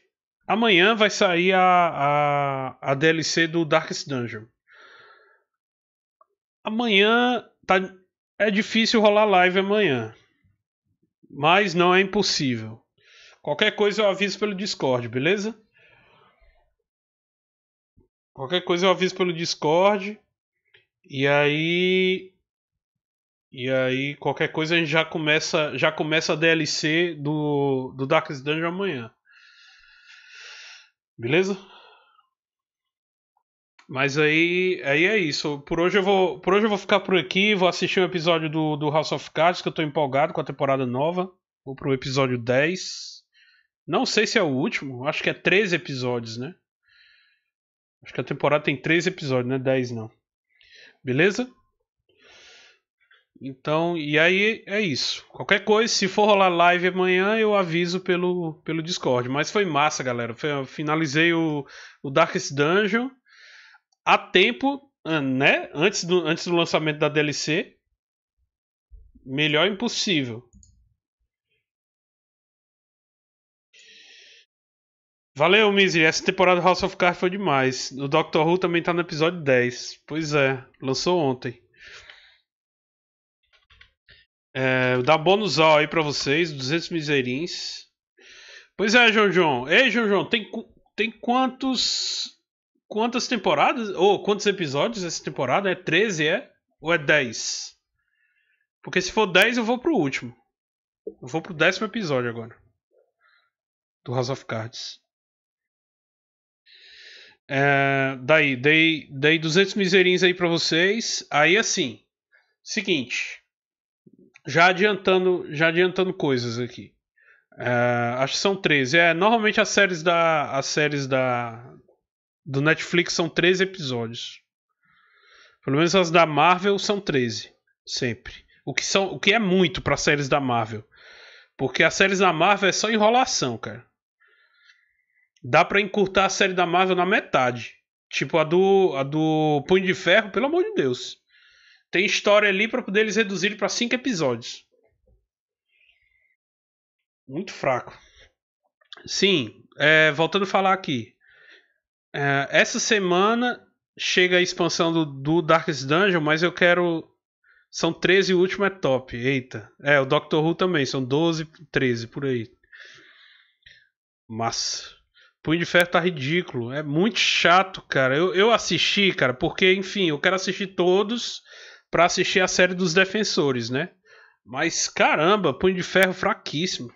Amanhã vai sair a DLC do Darkest Dungeon. Amanhã é difícil rolar live amanhã. Mas não é impossível. Qualquer coisa eu aviso pelo Discord, beleza? Qualquer coisa eu aviso pelo Discord. E aí qualquer coisa a gente já começa a DLC do Darkest Dungeon amanhã. Beleza? Mas aí é isso. Por hoje eu vou ficar por aqui. Vou assistir um episódio do House of Cards, que eu tô empolgado com a temporada nova. Vou pro episódio 10. Não sei se é o último. Acho que é 13 episódios, né? Acho que a temporada tem 13 episódios, né? 10 não. Beleza? Então, e aí é isso. Qualquer coisa, se for rolar live amanhã, eu aviso pelo Discord. Mas foi massa, galera. Eu finalizei o Darkest Dungeon a tempo, né? Antes do lançamento da DLC. Melhor impossível. Valeu, Mizzy. Essa temporada do House of Cards foi demais. O Doctor Who também tá no episódio 10. Pois é, lançou ontem. Dá bônus aí pra vocês, 200 miserins. Pois é, João. Ei, João, tem quantas temporadas? Ou quantos episódios essa temporada? É 13, é? Ou é 10? Porque se for 10 eu vou pro último. Eu vou pro 10º episódio agora do House of Cards. Daí, dei 200 miserins aí pra vocês. Aí assim, seguinte, já adiantando coisas aqui. Acho que são 13. Normalmente as séries do Netflix são 13 episódios. Pelo menos as da Marvel são 13. Sempre. O que é muito para séries da Marvel. Porque as séries da Marvel é só enrolação, cara. Dá para encurtar a série da Marvel na metade. Tipo a do Punho de Ferro, pelo amor de Deus. Tem história ali pra poder eles reduzirem pra 5 episódios. Muito fraco. Sim, voltando a falar aqui. Essa semana chega a expansão do Darkest Dungeon, mas eu quero... São 13 e o último é top. Eita. O Doctor Who também. São 12, 13 por aí. Massa. Punho de Ferro tá ridículo. É muito chato, cara. Eu assisti, cara, porque, enfim, eu quero assistir todos... Pra assistir a série dos Defensores, né? Mas, caramba, Punho de Ferro fraquíssimo.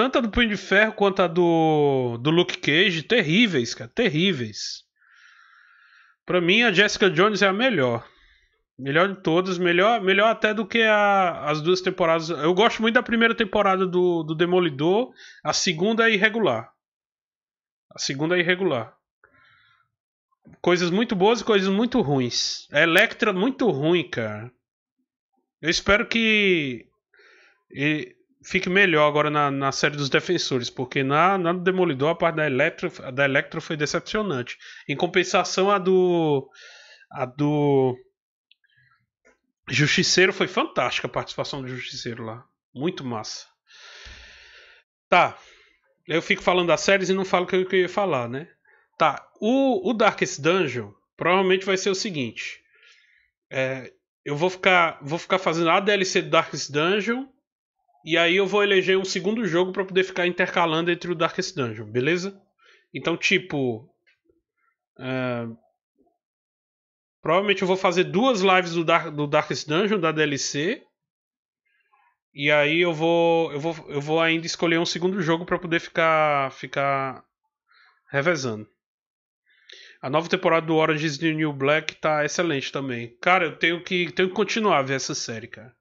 Tanto a do Punho de Ferro quanto a do Luke Cage, terríveis, cara, terríveis. Pra mim, a Jessica Jones é a melhor. Melhor de todas, melhor até do que as duas temporadas. Eu gosto muito da primeira temporada do Demolidor, a segunda é irregular. A segunda é irregular. Coisas muito boas e coisas muito ruins. A Electra muito ruim, cara. Eu espero que fique melhor agora na série dos Defensores, porque na do Demolidor a parte da Electra foi decepcionante. Em compensação, a do Justiceiro foi fantástica, a participação do Justiceiro lá. Muito massa. Tá. Eu fico falando das séries e não falo o que eu ia falar, né? Tá. O Darkest Dungeon provavelmente vai ser o seguinte. Eu vou ficar fazendo a DLC do Darkest Dungeon. E aí eu vou eleger um segundo jogo pra poder ficar intercalando entre o Darkest Dungeon, beleza? Então, tipo... provavelmente eu vou fazer duas lives do Darkest Dungeon, da DLC. E aí eu vou ainda escolher um segundo jogo para poder ficar revezando. A nova temporada do Orange is the New Black tá excelente também. Cara, eu tenho que continuar a ver essa série, cara.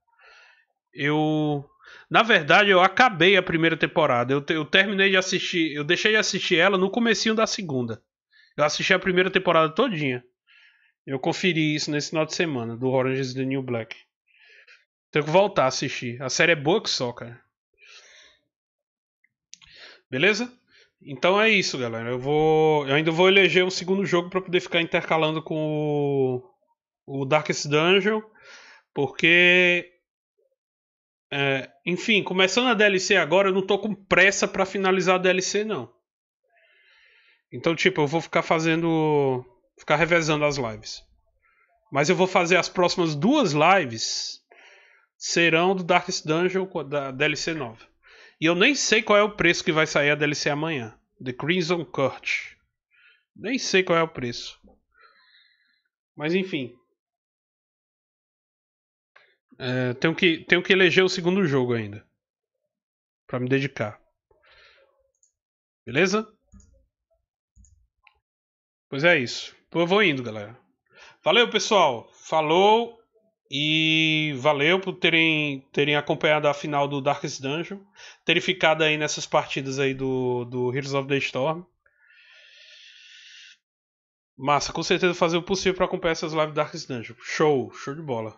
Na verdade, eu acabei a primeira temporada. Eu terminei de assistir... Eu deixei de assistir ela no comecinho da segunda. Eu assisti a primeira temporada todinha. Eu conferi isso nesse final de semana, do Orange is the New Black. Tenho que voltar a assistir. A série é boa que só, cara. Beleza? Então é isso, galera. Eu ainda vou eleger um segundo jogo pra poder ficar intercalando com o Darkest Dungeon. Porque... enfim, começando a DLC agora, eu não tô com pressa pra finalizar a DLC, não. Então, tipo, eu vou ficar fazendo... Ficar revezando as lives. Mas eu vou fazer as próximas duas lives. Serão do Darkest Dungeon, da DLC nova. E eu nem sei qual é o preço que vai sair a DLC amanhã. The Crimson Court. Nem sei qual é o preço. Mas enfim. Tenho que eleger o segundo jogo ainda. Pra me dedicar. Beleza? Pois é isso. Eu vou indo, galera. Valeu, pessoal. Falou. E valeu por terem acompanhado a final do Darkest Dungeon. Terem ficado aí nessas partidas aí do Heroes of the Storm. Massa, com certeza fazer o possível para acompanhar essas lives do Darkest Dungeon. Show. Show de bola.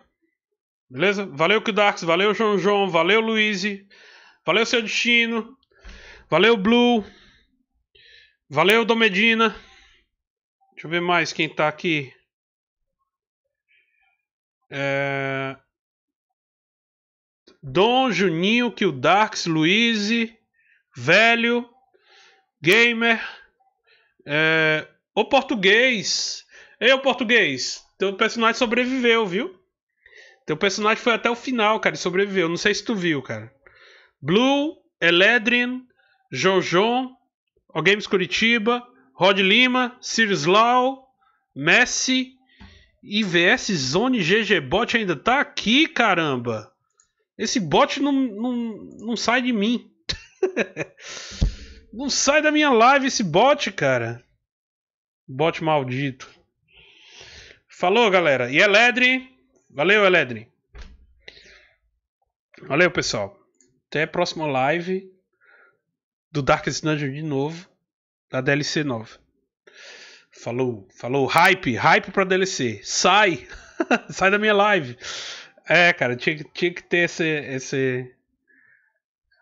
Beleza? Valeu, Kidarks. Valeu, João. Valeu, Luiz. Valeu, Senhor Destino. Valeu, Blue. Valeu, Domedina. Deixa eu ver mais quem tá aqui. Dom, Juninho, Kildarks, Luiz, Velho, Gamer, o Português. Ei, o Português, teu personagem sobreviveu, viu? Teu personagem foi até o final, cara, e sobreviveu. Não sei se tu viu, cara. Blue, Eledrin, Jojon, O Games Curitiba, Rod Lima, Sirius Lau, Messi, IVS Zone GG Bot ainda tá aqui, caramba. Esse bot não sai de mim. Não sai da minha live esse bot, cara. Bot maldito. Falou, galera. E Eledrin. Valeu, Eledrin. Valeu, pessoal. Até a próxima live do Darkest Dungeon de novo. Da DLC nova. Falou. Hype pra DLC. Sai! Sai da minha live. Cara, tinha que ter esse...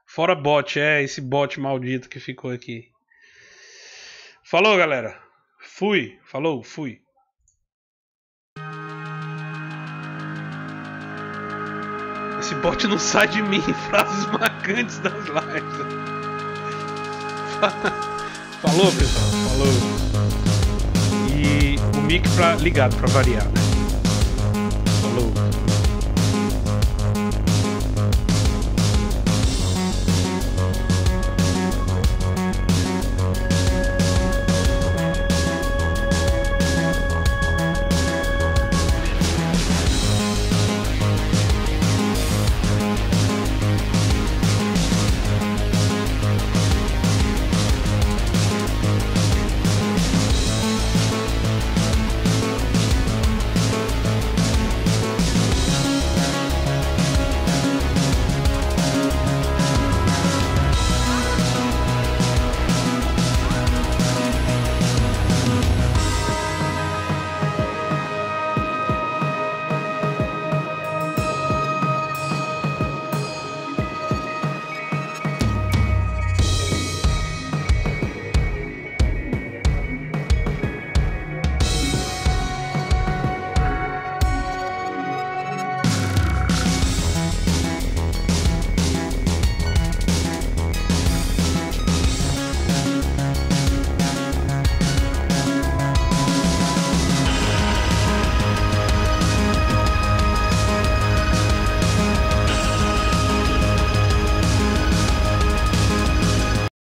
Fora bot, esse bot maldito que ficou aqui. Falou, galera. Fui. Falou, fui. Esse bot não sai de mim. Frases marcantes das lives. Falou, pessoal, falou. E o mic ligado pra variar, né?